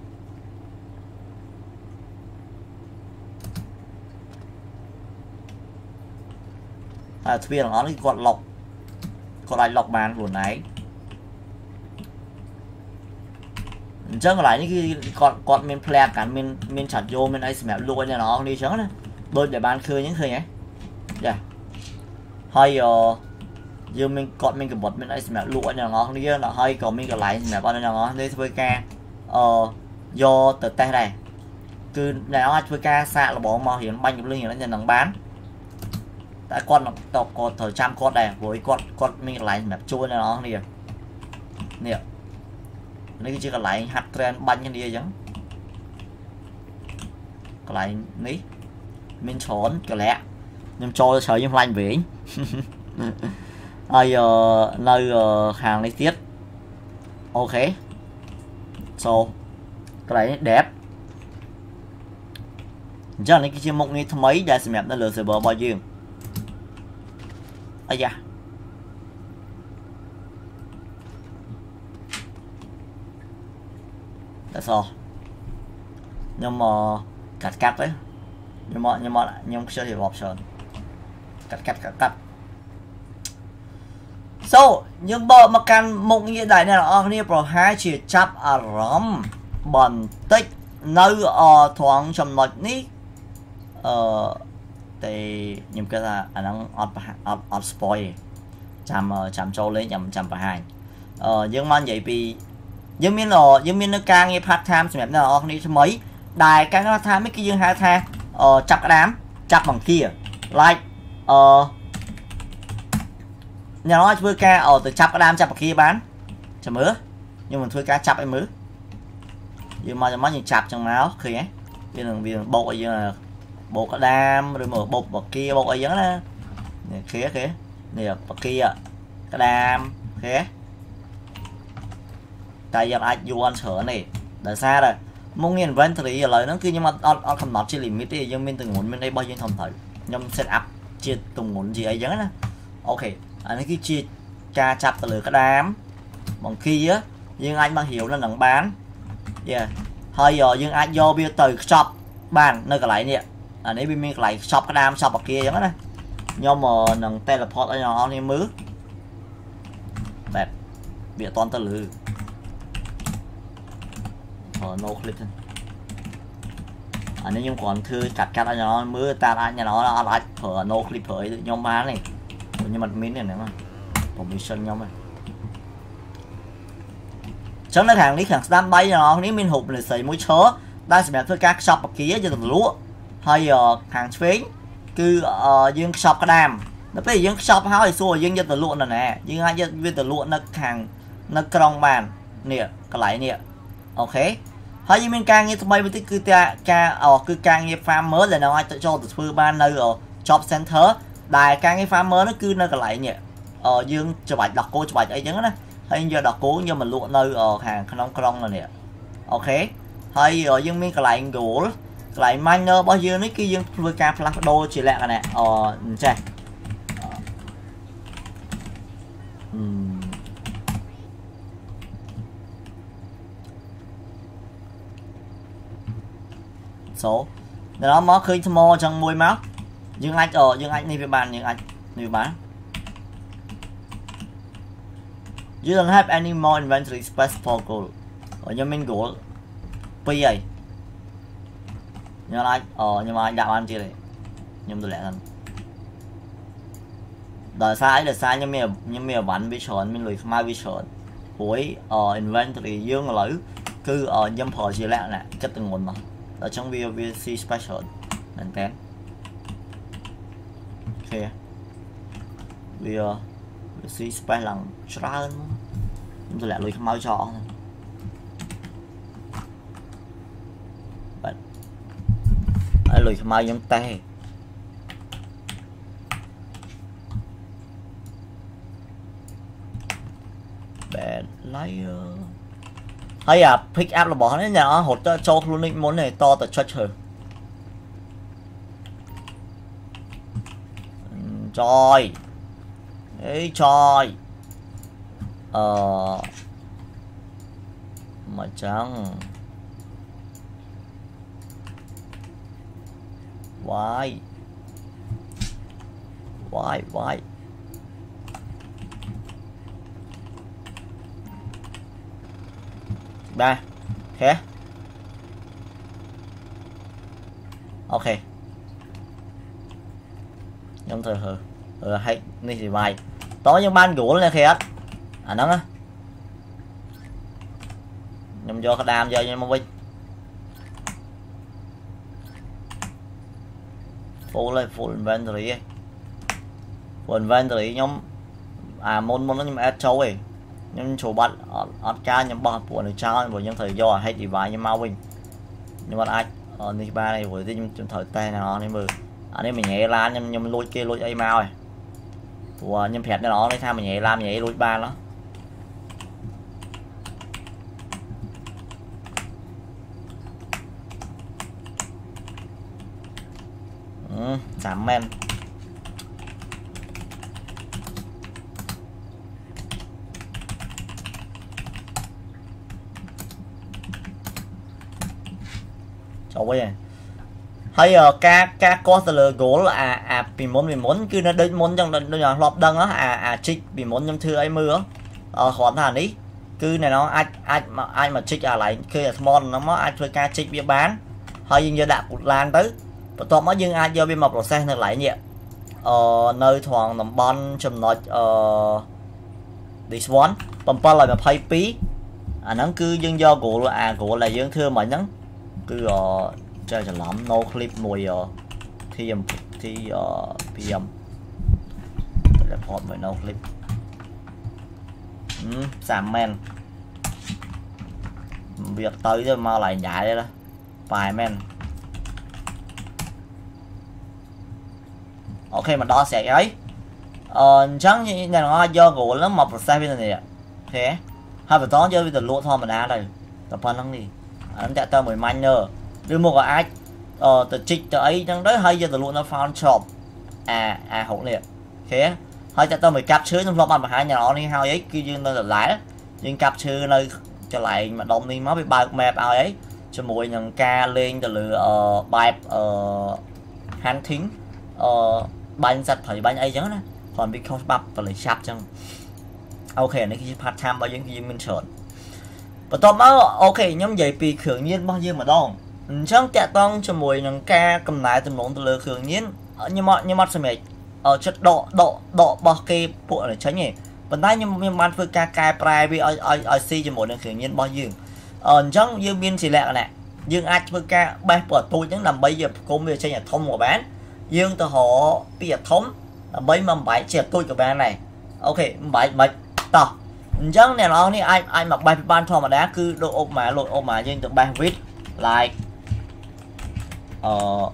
อ่าทวีของเขานี่กดหลบก็ได้หลบบ้านหลุดไหนเจ้าอะไรนี่คือกดกดเมนแพลกันเมนเมนฉัดโยเมนไอ้สมัยรวยเนี่ยน้องดีเชิงนะโดยแต่บ้านเคยยังเคยไงอย่าให้ยืมเมนกดเมนกับบดเมนไอ้สมัยรวยเนี่ยน้องดีเยอะนะให้กดเมนกับไหลสมัยบ้านเนี่ยน้องดีสเปกเอ่อโยเติร์ดแต่ไหนคือแล้วสเปกสะเราบอกมาเห็นบังอยู่เรื่องอย่างนั้นอย่างหนังบ้านแต่กดตกกดถอยช้ำกดได้โวยกดกดเมนกับไหลแบบช่วยเนี่ยน้องดีเนี่ยนี่คือcái lại hạt trend bắn cái gì vậy? Cái lại ní mình chọn cái lẽ nhưng cho sợ nhưng lành về ai giờ nơi hàng này tiết ok so cái này đẹp giờ này cái chiếc mông này thấm ấy ra xem đẹp nó lừa sờ bờ bao nhiêu ai da đã so nhưng mà cắt cắt đấy nhưng mà nhưng mà nhưng chưa hiểu bọc sờn cắt cắt cắt cắt sau nhưng bờ mà càng một như đại này là ông này pro hai chỉ chắp à rắm bẩn tích nơi ở thoáng trầm lặng ní ờ thì nhưng cái là anh đang off off off spoil chạm chạm trâu lấy nhầm chạm vào hai ờ nhưng mà vậy vìยังมีหรอยังมีนักการเงี้ยพาร์ทไทม์สมัยนั้นออกนี่ใช่ไหมได้การพาร์ทไทม์ไม่กี่ยังหาทางเอ่อจับกระดามจับบังคีอ่ะไล่เอ่อเนี่ยน้อยช่วยแกเอาแต่จับกระดามจับบังคีบ้านจะมือยังมันช่วยแกจับไอ้มือยังมาจะมาอย่างจับจังเมาส์คือไงยังหนึ่งยังโบกยังโบกกระดามหรือมือโบกบังคีโบกอะไรยังนะเนี่ยเคเคเนี่ยบังคีอ่ะกระดามเคtại giờ ai vô ăn sữa này đã xa rồi muốn nhìn vấn thì giờ lời nó cứ nhưng mà ăn không nọt chỉ limit thì dân mình từng muốn bên đây bao nhiêu thầm thử nhưng set up chia từng muốn gì ấy giống đó ok anh ấy cứ chia cha chặt từ cái đám bằng khi á nhưng anh mà hiểu là nặng bán yeah hơi giờ nhưng anh vô bia từ shop bàn nơi cái lại nè anh ấy bên mình lại shop cái đám shop ở kia giống đó nhưng mà nặng teleport ở nhỏ thì mướt đẹp bịa toàn từ lửโนคลิปอันนี้ยังก่อนคือจัดการอะไรเนาะมือตาอะไรเนาะอะไรเผลอโนคลิปเผยยอมมาเลยผมยังมันมิ้นเนี่ยนะผมมีเชิญยอมเลยฉันในทางนี้แข่งสแตมป์ใบเนาะนี้มินหุบเลยใส่มุ้ยเชอะได้สำหรับเพื่อการช็อปปกี้จะต้องรู้ให้ทางสเปนคือยิงช็อปกระดามแล้วไปยิงช็อปเฮาไอ้ซัวยิงจะต้องรู้นั่นแหละยิงให้จะวิ่งต้องรู้นักแข่งนักกรองบานเนี่ยกระไหลเนี่ยโอเคហើយយើងមានការងារថ្មីបន្តិចគឺតែការគឺការងារ farmer ដែលយើងអាចចូលទៅធ្វើបាននៅ job center ដែលការងារ farmer នោះគឺនៅកន្លែងនេះយើងច្បាច់ដោះគោច្បាច់អីចឹងណាហើយយើងដោះគោយើងមកលក់នៅខាងក្នុងក្រុងនេះអូខេហើយយើងមានកន្លែង goal កន្លែង miner របស់យើងនេះគឺយើងធ្វើការផ្លាស់ប្ដូរជាលក្ខណៈអឺចេះអឺnó mới khơi tham mô trong môi máu nhưng anh ở nhưng anh đi về bàn nhưng anh đi bán you don't have any more inventory space for gold ở nhà mình gold bây giờ nhưng anh ở nhưng mà anh đã ăn chưa đấy nhưng tôi lẽ rằng đời sai đời sai nhưng mà nhưng mà bán bị sờn mình lười mai bị sờn cuối ở inventory dương là lử cứ ở nhâm phở gì lẽ này chất từng nguồn mà ở trong video vê xê special lần ten ok video vê xê special lần hơn chúng tôi lại lấy máu cho bạn hãy lấy máu nhắm tay bạn lấy hay à pick up là bỏ hết nhà hột cho luôn định muốn này to tật cho trời rồi Ê trời. Ờ mà trắng. Why? Why? Why? Ba. Thế. Ok. Nhóm thời hờ. Ờ hay nên thì bài. Tối nhưng ban gũa lên kìa. À nó á. Nhóm vô cái đam vô nha mong Vinh. Full lên full inventory ấy. Full inventory nhóm à môn môn nó nhưng mà ad show ấy. Nhưng chủ bật ở ca nhóm bật của nó chào bởi nhóm thời do hay thì bài như mau Vinh. Nhưng mà ai ở này ba này với thì chúng thời tay nó nên mừng. Ở đây mình nhảy la nhưng nhưng lôi kia lôi ai mau rồi. Ủa, nhưng phẹt nó lấy sao mình nhảy làm nhảy lôi ba nó. Ừ, giảm men. Trời ơi. Hay ở ca ca có là gỗ là à à bị món bị món cứ nó đến món trong đôi nhỏ lọp đằng á à à trích bị món trong thưa ấy mưa ở khoản thản ý cứ này nó ai ai mà ai mà trích à lại kia là small nó mới ai chơi ca trích bia bán hay nhưng giờ đã cột lan tới và toàn mới nhưng ai do bên mọc lọt xe này lại nhẹ ở nơi thoáng nằm bon chầm nói ở this one còn ba lại mà pay phí à nó cứ dân do gỗ là à gỗ là dân thưa mà nhắn cứ ở chơi cho lắm no clip mùi ở thì em thì ở pm là hot với no clip giảm men việc tới rồi mau lại nhảy đây đó vài men ok mà đo sẽ ấy ờ chẳng như này nó do gỗ lắm mọc sai bên này thế hai phải tóm chơi bây giờ lụa thôi mà đá đây tập phân lắm đi anh chạy tao mười manh nữa đưa một cái ai ờ từ trích từ ấy đang đấy hay giờ từ luôn nó found shop à à hậu liệt thế hay cho tao mày cặp chứa trong lọ bàn mà hai nhà nó đi hao ấy kia dương nó lại nhưng cặp chứa nơi trở lại mà đông đi máu bị bao mẹp ao ấy cho mỗi nhân ca lên từ lửa ở bài ở hán thính ở bánh giặt phải bánh ấy giống nè còn bị không bắp và lấy sạp chẳng ok này khi part time bao nhiêu khi mình sợn và tao máu ok nhóm dậy vì khưởng nhiên bao nhiêu mà đông chẳng chạy tông cho mùi nâng ca cầm lái tùm lộn từ lửa khưởng nhiên nhưng mà nhưng mà sẽ mệt ở chất độ độ độ bỏ kê bộ để tránh nhỉ vấn tay nhưng mà mang phương ca ca private ở ở ở si cho mùi nâng khưởng nhiên bao nhiêu ở chẳng dương biên chỉ lẹ nè dương ai phương ca bài của tôi chẳng làm bây giờ công việc trên nhà thông của bán dương từ họ bị thống mấy mà bãi trẻ tôi của bạn này ok bãi mệt tỏ chẳng này nó đi ai ai mặc bài ban thò mà đá cứ độ ôm mà lội ôm mà nhưng được bài viết lại ờ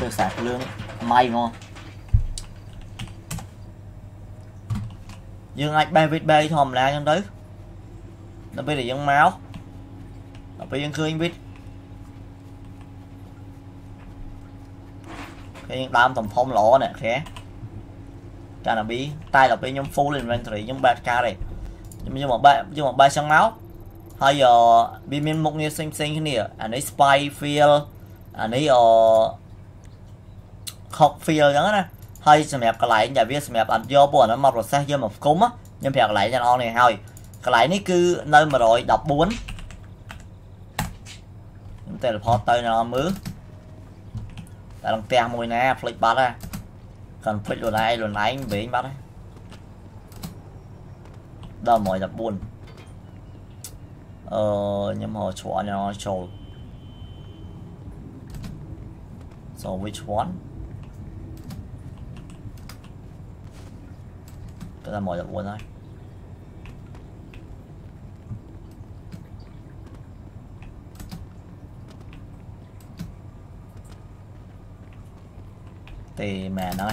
tôi sạc lương may ngon dương anh ba vít bay thòm là trong tới nó bây giờ dân máu nó bây giờ khơi biết cái đam tầm phong lỗ nè thế cả là bí tay là bên nhóm full inventory nhóm ba k này nhưng mà ba nhưng mà ba sang máu hay giờ bị miền một người xinh xinh này anh ấy spy feel anh ấy ở khóc feel đó nè hay xem đẹp cái lại nhà biết xem đẹp anh do buồn nó mọc rồi sang do một cúng á nhưng đẹp lại cho nó này thôi cái lại nó cứ nơi mà rồi đọc bốn tên là hot tên nó mướn là làm tè mùi nè flick bắt ra cần flick luôn này luôn này anh bị anh bắt đấy đó mọi đọc buồn ờ nhưng mà chó nó trâu so which one cái là mọi buồn thôi thì mẹ nói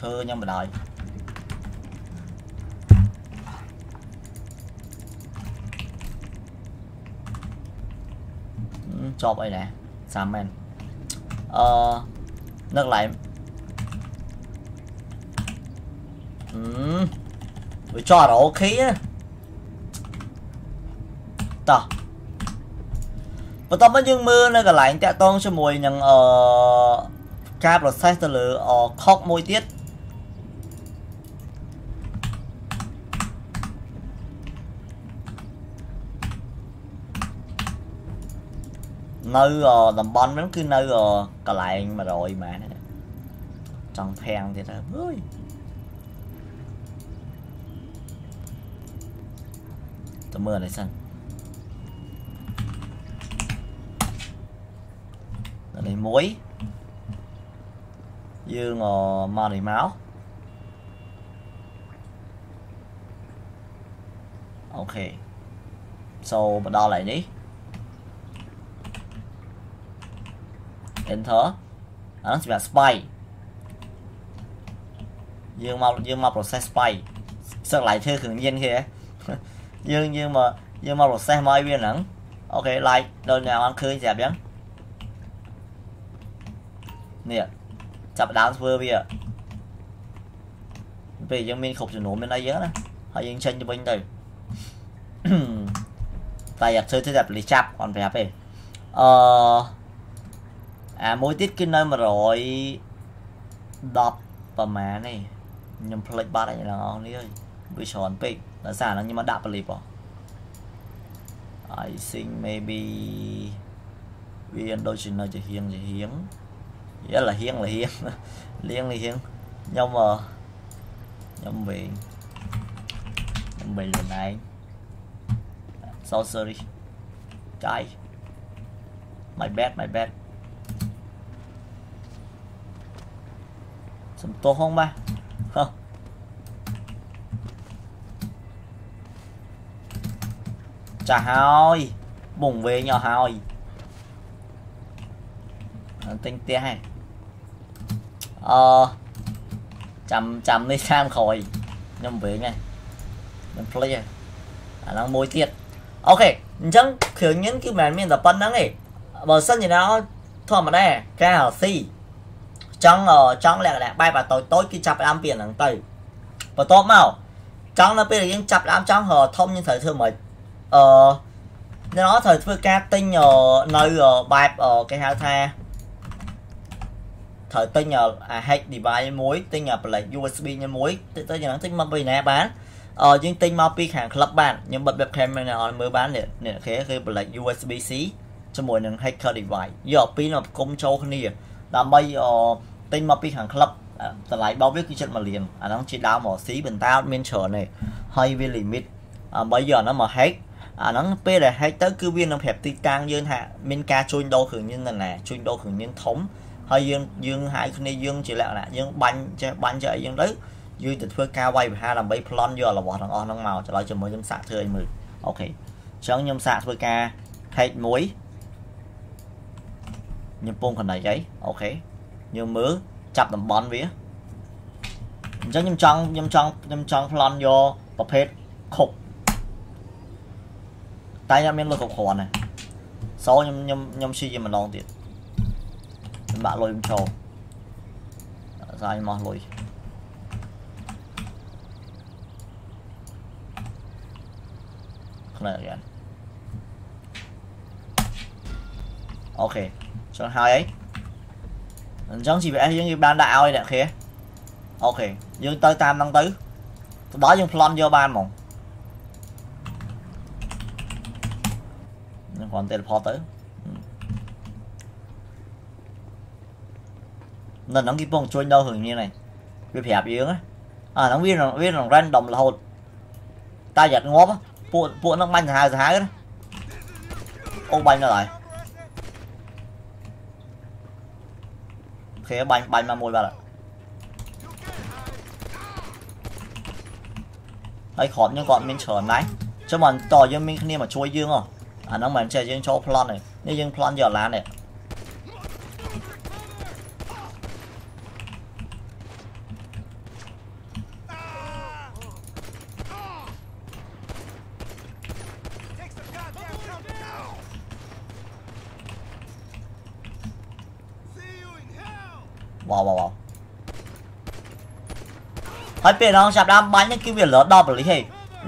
Thưa nhưng mà đợi. Chọc ấy nè. Xám em. Ờ nước lại. Ừ. Với cho nó khí á. Tờ. Và tao mới dương mưa nên cả lại anh ta toan cho mùi nhận ở ca process từ lửa ở khóc môi tiết. Nơi ở tầm bóng nó cứ nơi ở cả lại mà rồi mà. Trong thang thì là ơi. Mưa này xanh lấy muối dương ngò mò này máu. Ok sau so, đo lại đi enter nó sẽ là spy dương mọc dương mọc process spy sợ lại thưa thường nhiên kia. Nhưng nhưng mà nhưng mà một xe máy viên nắng. Ok like đôi nào ăn khơi dẹp nhá nè chập đám vừa bây giờ về dân mình khục cho nổ bên đây nhớ nè hãy yên chân cho bên đây tại giờ chơi chơi dẹp lì chạp còn phải về ờ à mối tiết cái nơi mà rồi đọc và má này nhầm play ba này là ngon đi ơi bị tròn pin là giả nó nhưng mà đạp vào lịp bỏ. I think maybe viên đôi chuyện là chỉ hiếng chỉ hiếng nghĩa là hiếng là hiếng liêng là hiếng nhưng mà nhưng về nhưng về lần này so sorry die my bad my bad sầm tô không ba không. Chà hoi bùng về nhỏ hoi tinh tia hay ờ chầm chầm đi sang khỏi nhầm về ngay mình play này à, đang mối tiệt. Ok chẳng kiểu những cái màn miền tập phân đó này bờ sân gì đó thôi mà đây ra ở si trong ở trong lẹ lẹ bay vào tối tối khi chập làm biển đằng tây và tốt màu trong nó bây giờ chập làm trong hờ thông như thời thương mình. Ờ nó thời thưa ca tinh nhờ nơi ở bài ở cái hào tha thời tinh nhờ à hay device muối tinh nhờ lại u ét bê như muối tới giờ nó tinh mập nè bán ờ nhưng tinh mập pi hàng club bạn nhưng bật bật thêm này họ mới bán nè nè khé khi lại u ét bê C cho mỗi lần hacker device giờ pi nó công châu cái này làm bây ờ tinh mập pi hàng club lại bao biết cái chuyện mà liền à nó chỉ đào mỏ xí bình tao men trở này hay vi limit à, bây giờ nó mà hết à nó p là hay tới cứ viên nó hẹp ti trang dương hạ bên ca chui đô khử nhân này nè chui đô khử nhân thống hay dương dương hai cái này dương chỉ lẹo là dương banh cho banh cho dương đấy dương từ thưa cao quay hai làm bấy plon giờ là bỏ thằng on thằng màu trở lại cho mới nhâm sạc thưa mười. Ok sáng nhâm sạc thưa ca hay muối nhâm pung còn này giấy. Ok nhâm mứa chập làm bón vía sáng nhâm trong nhâm trong nhâm trong plon vô tập hết khục tay nhâm miếng lôi cục hòn này sáu nhâm nhâm nhâm suy gì mà long tiệt bạn lôi trâu dài mòn lôi này again. Ok chọn hai ấy giống gì vậy giống như ban đạo ấy nè khía. Ok dương tới tam năng tứ đó dương plon vô ban mỏng còn teleport tới nên nó cái bông trôi đâu hưởng như này bị hẹp dưỡng á à nó biết là biết là random là hột ta giật ngóp á buộn buộn nó manh hai hai cái đó ô banh nó lại khé banh banh mà mồi vào ạ. Hay khọt nhưng còn mình trở lại cho mình tỏ cho mình kia mà chui dương không à nó mình sẽ dương cho plan này nên dương plan giờ là này wow wow wow hãy biết đó chạm đam bắn những cái việc lỡ đo bởi lý hệ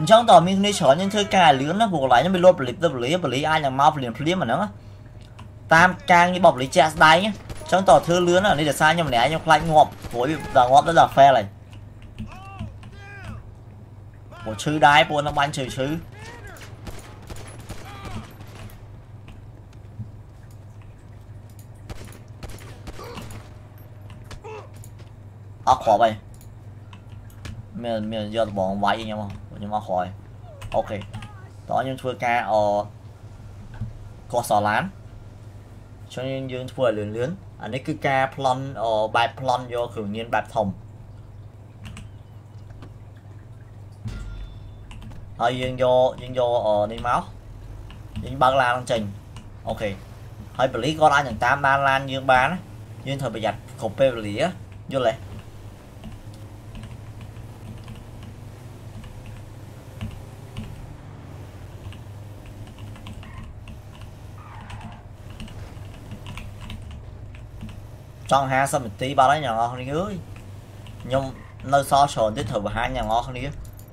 trong tòa mình đi chở những thứ cài lứa nó buộc lại những bị lột bởi lý bởi lý bởi lý ai là mau liền liền mà nữa tam càng như bọc lý chẹt đáy nhé trong tòa thứ lứa là đi được sai nhưng mà lẽ nhau lạnh ngọt với và ngọt rất là phe này của chứ đáy buồn nó bắn trừ chứ à khó vậy mình mình giờ bọn vậy nhưng mà nhưng mà khỏi ok đó nhưng thua ca ở có sò lán cho nên dương thua lươn lươn anh ấy cứ ca plon ở bài plon do khử nhiên bạc thòng ở dương do dương do ở đi máu dương băng lan trình ok hơi bị lý có ai nhận tam ba lan dương bán dương thời bị giặt cục pê lý á vô lại trong hai sao mình tí ba đấy nhà ngon đi ơi nhưng nơi so sờ tiếp thử vào hai nhà ngon đi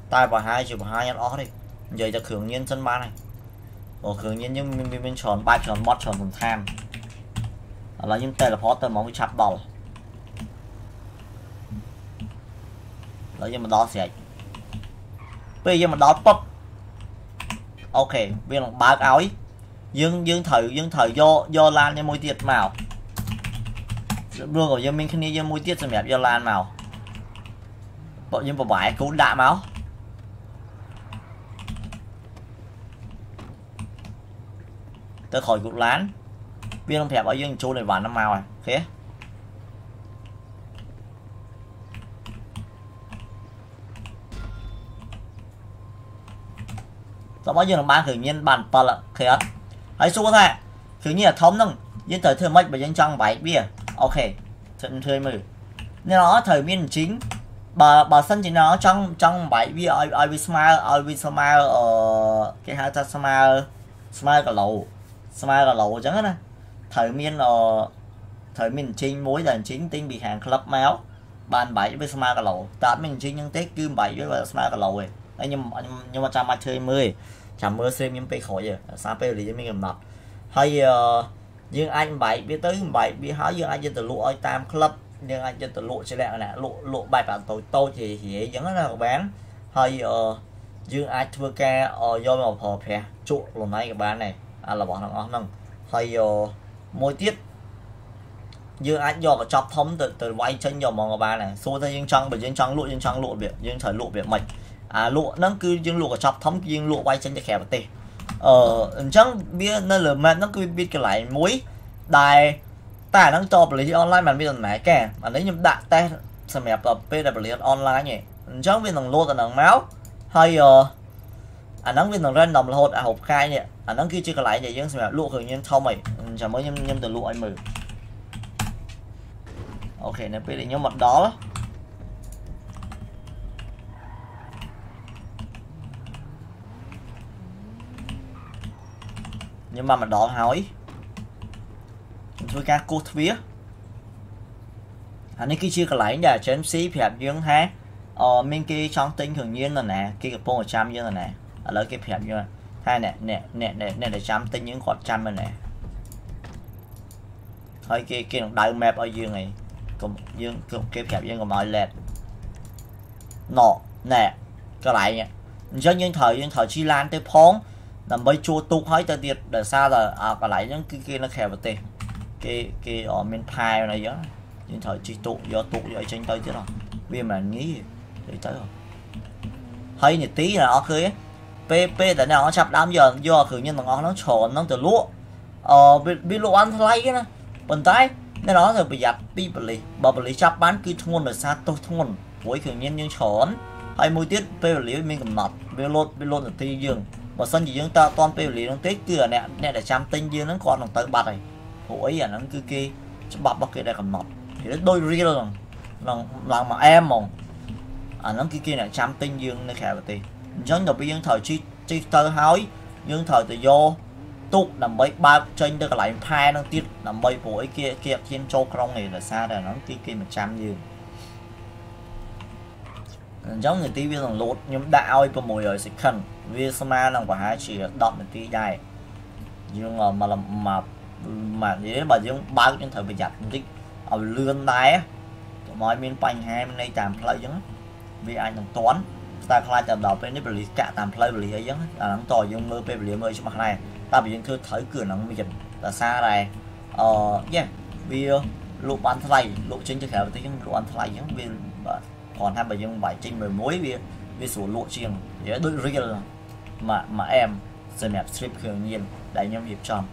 tay vào hai chịu vào hai nhà ngon đi vậy là khử nhiên chân ba này ở khử nhiên nhưng mình mình mình chọn ba chọn mót chọn vùng tham là những tên là phó tên móng chặt bầu lấy nhưng mà đó sẽ bây giờ mà đó pop ok viên là ba áo ấy dương dương thử dương thử do do lan nên môi tiệt màu luôn của dân mình khi đi môi tiết xem đẹp do lan nào bọn nhưng vào bãi cũng đã máu tới khỏi cục lán viên không thẹp ở dân chỗ này vào năm màu này thế sau bao giờ là ba tự nhiên bàn toàn là thiệt hãy xuống ra thứ như là thống nâng dân tới thương mách và dân trong bãi bia ok thận thơi mười nên nó thời biên chính bà bà sân chỉ nó trong trong bảy bia I will smile I will smile ở cái hai ta smile smile cả lầu smile cả lầu chẳng hết này thời miên ở thời miền chính mối đàn chính tinh bị hàng club máu bàn bảy với smile cả lầu tám mình chính những tết cứ bảy với smile cả lầu rồi đấy nhưng mà nhưng mà trăm ba chơi mười trăm mưa xem những cây khỏi rồi sao bây giờ mình làm nọt hay uh, dương anh bảy biết tới bảy biết hỏi dương anh trên từ lụa ở tam club nhưng anh trên từ lụa sẽ đẹp nè lụa lụa bài bản tôi tôi thì dễ dẫn ra các bạn hơi uh, dương anh thua ca ở do một hộp hè trụ lần này các bạn này à, là bọn nó nâng hơi uh, mối tiết dương anh do và chọc thống từ từ quay chân vào mọi người bạn này xua ra dương trăng bởi dương trăng lụa dương trăng lụa biệt dương thời lụa biệt mạch à lụa nó cứ dương lụa chọc thống dương lụa quay chân cho khẹp tê ờ chẳng biết nó là mà nó cứ biết cái lại muối đài ta đang cho lấy online mà biết mẹ kè mà lấy những đạn tay xem mẹ tập pê đê bê online nhỉ chẳng biết thằng lô thằng máu hay ờ anh đang biết thằng random là hột à hộp khai nhỉ anh đang kia chưa lại để những xem mẹ lụa thường nhiên thâu mày chẳng mới nhâm nhâm từ lụa anh mười ok nè biết định nhóm mặt đó nhưng mà mình đỏ hỏi thôi ca cô vía anh ấy kia chưa có lấy nhà chém xí phép dưỡng ha ở mình kia trong tính thường nhiên là nè kia gặp bông ở trăm như là nè ở lấy cái phép như hai nè nè nè nè nè để trăm tính những quạt trăm mình nè thôi kia kia đại map ở dương này cùng dương cùng kia phép dương của mọi lẹt nọ nè có lại nha do những thời những thời chi lan tới phóng làm mấy chua tục hỏi tới tiệt để sao rồi à còn lại những cái kia nó khèo vào tiền cái cái ở miền Thái này đó nhưng thời chi tụ do tụ do tranh tới chứ rồi bây mà nghĩ để tới rồi hay thì tí là ok pê pê tại nào nó chập đám giờ do khử nhân bằng nó tròn nó từ lúa ờ biết biết lúa ăn thay cái nè bên trái Nên đó rồi bây giờ đi bởi bởi lý chắc bán cứ thôn là xa tốt thôn với thường nhiên những chốn hay mùi tiết bởi lý mình cầm mặt bởi lột bởi lột ở tư dương và sân chỉ dương ta toàn bởi lý nóng tết cửa nè nè để chăm tinh dương nó còn nóng tới bạc này hổ ấy à nóng cứ kì chắc bạc bạc kia đây cầm mặt thì nó đôi riêng rồi lòng mà em mong à nóng cứ kì nè chăm tinh dương nơi khả bởi tì giống nhập bởi dương thờ chi tơ hói dương thờ tự do tốt là mấy ba trên được lại thai nó tiết là mấy buổi kia kia trên châu không này là xa là nó kia kia một trăm như giống người tí viên rằng lột nhóm đã oi của mùi ở sẽ khẩn vì sao mà làm quả hai chỉ đọc một tí dài nhưng mà mà làm mà mà thế bà dương bao trên thời bị giặt tích ở lươn tái mọi miền bành hai bên đây tạm lại giống vì anh thằng toán ta khai tạm đọc bên đấy lý cả tạm play lý ấy giống là nắng tỏ dương mơ bên lý mơ cho mặt này ta bị dân thưa thấy cửa nắng mình là xa này ờ nha vì lụp ăn thay lộ trên cho khéo tính lụp ăn thay những viên còn hai bà dân bảy trên mười mối viên vì số lộ chiêng để đôi riêng mà mà em sẽ đẹp strip thường nhiên đại nhân hiệp tròn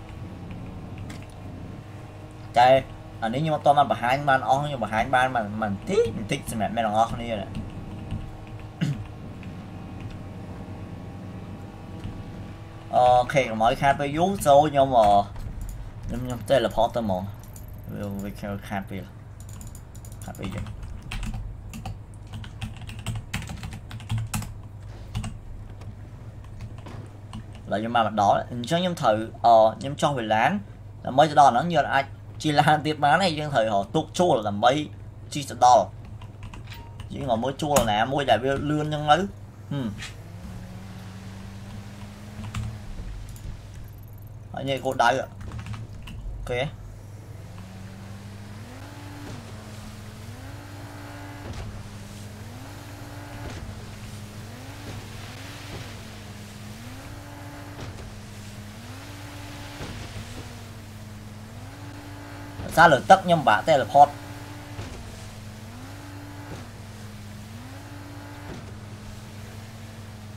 đây à, nếu như mà to mà bà hai ban on nhưng mà hai ban mà mình thích mình thích sẽ mẹ mẹ nó không đi rồi ok mọi khác với vú số nhưng mà nhưng mà đây là portal mòn về cái khác biệt khác biệt là nhưng mà đó cho nhóm thử ờ nhóm cho về lán là mới cho đo nó như là ai chỉ là tiệm bán này nhưng thời họ tốt chua là mấy chỉ cho đo chỉ ngồi mới chua là nè môi đại biểu lươn nhưng lấy ở như cô đáy ạ kìa xa lửa tắc nhưng bà tên là hot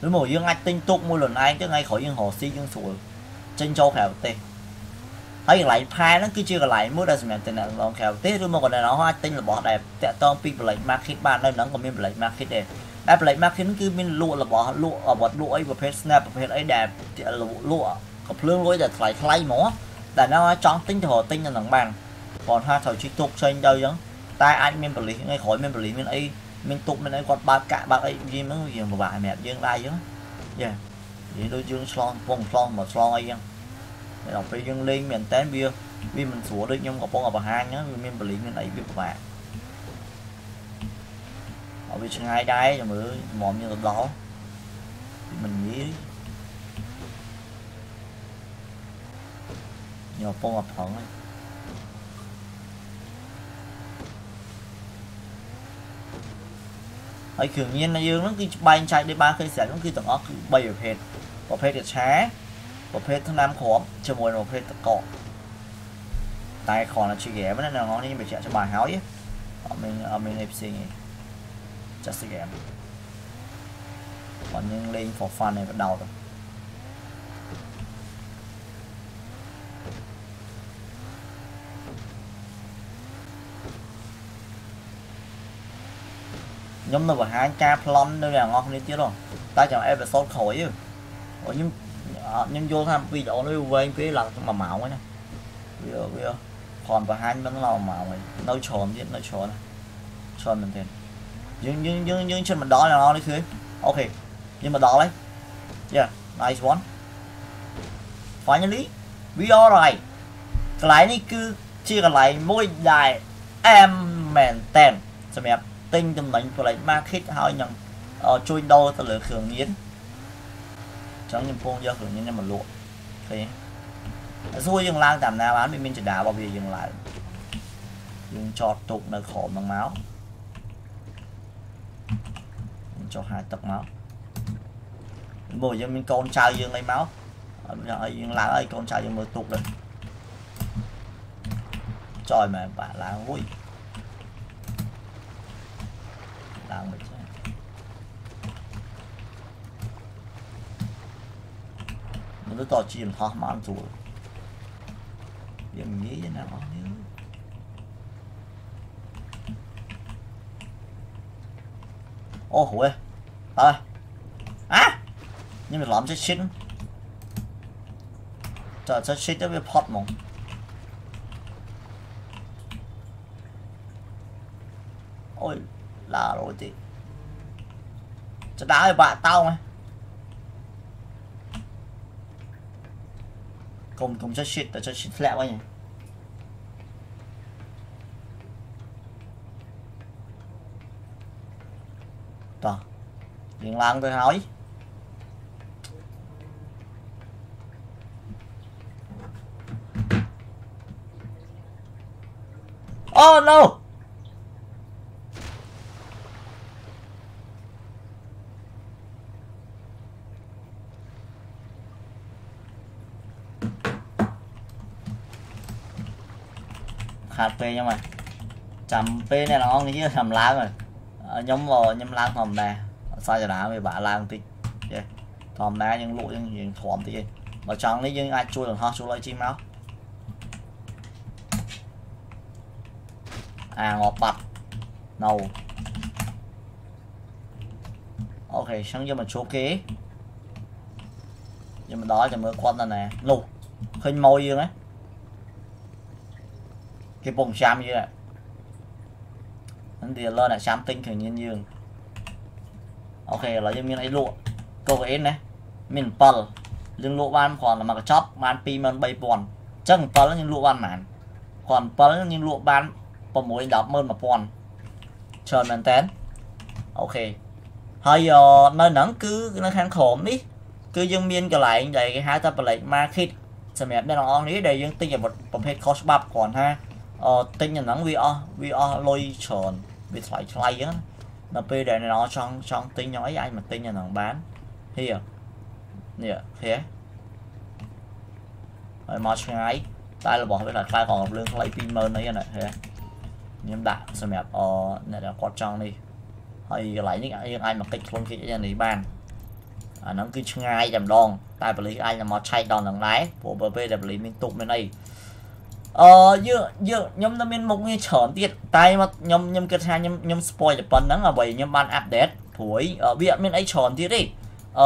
nếu mà dương anh tinh tục mỗi lần anh chứ ngay khỏi dương hồ si dương sủi trên châu khảo tê thấy lại phai nó cứ chưa còn lại mới ra xem tên là lòng khảo tê rồi mà còn này nó hoa tinh là bỏ đẹp tẹt tông pin lại market ban đây nó còn miếng lại market đẹp đẹp lại market cứ miếng lụa là bỏ lụa ở bọt lụa ấy và phết snap phết ấy đẹp tẹt lụa còn lương lối là phải thay mỏ là nó chọn tinh thì họ tinh là thằng bằng còn hai thầu chỉ tục trên đây giống tai anh miếng bẩn lý ngay khỏi miếng bẩn lý miếng ấy miếng tục miếng ấy còn ba cả ba ấy gì mấy gì mà bà mẹ riêng lai giống yeah thì đôi dương son phong son mà son ấy em đọc cái dương lên miền tây bia vì mình sửa được nhưng có phong ở bờ hai nhá vì mình lý mình ấy biết bạn ở bên sân hai đáy rồi mới mòn như đó thì mình nghĩ nhiều phong hợp phẳng ấy thường nhiên là dương nó cứ bay chạy đi ba cây sẻ nó cứ tưởng nó cứ bay ở hết có phê được xé có phê thằng nam khóm chờ mùi nó phê tật cọ tại còn là chị ghé với là nó nên bị chạy cho bà háo chứ mình ở mình hiệp sinh chắc sẽ ghé còn nhưng lên for fun này bắt đầu rồi nhóm nó vừa hai ca plon đây là ngon đi chứ rồi ta chẳng em phải sốt khỏi chứ nhưng nhưng vô tham video nó quên cái là mà mạo ấy nè video video còn và hai vẫn là mạo này nấu tròn biết nấu tròn tròn mình thêm nhưng nhưng nhưng nhưng trên mình đó là nó đi thế ok nhưng mà đó đấy yeah nice one finally we alright cái này này cứ chỉ còn lại mỗi dài em mèn tèn xem em tinh cho mình của lại market hỏi nhận chui đô ta lựa thường nghiến chẳng những phong do thường nghiến nhưng mà lụa thì xuôi dừng lang tạm nào bán mình mình chỉ đá bao bì dừng lại dừng cho tụt nơi khổ bằng máu cho hai tập máu bồi dừng mình con trai dừng lấy máu dừng lá ơi con trai dừng mới tụt lên trời mà bà là vui nó tỏ chìm thoát mà ăn rồi giờ mình nghĩ thế nào nữa Ô hủi ơi á, nhưng mà làm chết shit trời, chết shit tới với pot mộng ôi là rồi thì chết đá rồi bạn tao mày cùng cùng chết shit, chết shit lẹ quá nhỉ. Điện làng tôi hỏi oh no hp nha mày, chầm p này là ngon chứ thầm láng rồi nhóm vào nhóm láng thầm nè sao giờ đã về bà làm tí vậy thòm đá những lụi những những thòm tí vậy mà chọn lấy những ai chui được ho chui lấy chim máu à ngọt bạch nâu ok sáng giờ mình số kế nhưng mà đó cho mới quan ra nè lụ khinh môi dương ấy cái bông xám như vậy anh thì lên là xám tinh thường nhiên dương. Ok là như mình ấy lụa câu cái này mình pal nhưng lụa ban còn là mặc chóp ban pi mơn bay bòn chân pal nhưng lụa ban màn còn pal nhưng lụa ban có mối đọc mơn mà bòn chờ mình tén ok hay uh, nơi nắng cứ nó kháng khổm đi cứ dương miên trở lại vậy cái hai ta lại market xem đẹp đây là on lý đây dương tinh là một một hết cost bắp còn ha uh, tinh là nắng vi o vi o lôi tròn bị thoải thoải á nó bây để nó xong xong tin nói anh mà tin nhà nó bán hiểu hiểu thế rồi mọi ngày tay là bỏ với là tay còn lương lấy pin mơn đấy này thế nhưng đã xem đẹp ở này là quạt trong đi hay lấy những ai, ai mà kịch luôn kia nhà này bàn à, nó cứ ngay làm đòn tay phải lấy ai là mọt chạy đòn thằng lái của bp để lấy mình tụt bên đây ờ dựa dựa nhóm nó mình một nghe chởn tiệt tay mà nhóm nhóm kết hai nhóm nhóm spoil phần đó là bởi nhóm ban update thổi ở viện mình ấy chởn tiệt đi ờ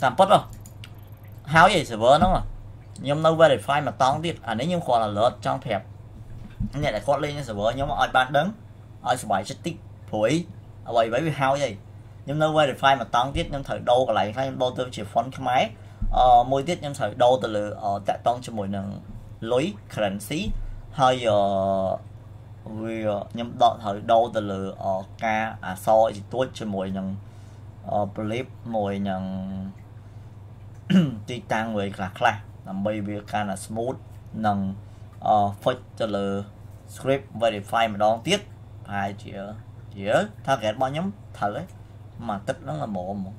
tạm bớt rồi háo gì server nó mà nhóm nó về để file mà tông tiệt à nếu nhóm còn là lớn trong phép này lại có lên server nhóm ở ban đứng ở bài chất tích thổi ở bởi bởi vì háo gì nhóm nó về để file mà tông tiệt nhóm thổi đâu lại file nhóm đâu tôi chỉ phóng cái máy ờ mỗi tiết nhóm thổi đâu từ lửa ở tại tông cho mỗi lần lối currency hơi giờ vì nhóm đợt thời đâu từ lừa ở ca à soi thì tôi cho mỗi những clip mỗi những tùy tăng người khác là làm bây việc ca là smooth nâng phơi cho lừa script verify mà đón tiếp hai triệu giữa thao kẹt bao nhóm thử mà tích nó là mộ một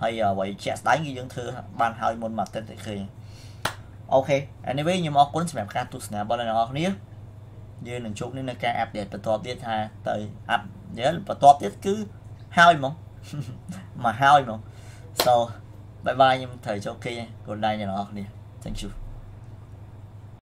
hay giờ vậy chẹt đánh như dân thư ban hai môn mặt tên thì khi ok anyway ខ្ញុំអរគុណសម្រាប់ការទស្សនាបងប្អូនទាំងអស់គ្នាយើងនឹងជួបគ្នានៅការអាប់ដេតបន្តទៀតថាទៅអាប់ដេតបន្តទៀតគឺហើយហ្មង មកហើយហ្មង so bye bye ខ្ញុំត្រូវចូលគេ good night អ្នកនរគ្នា thank you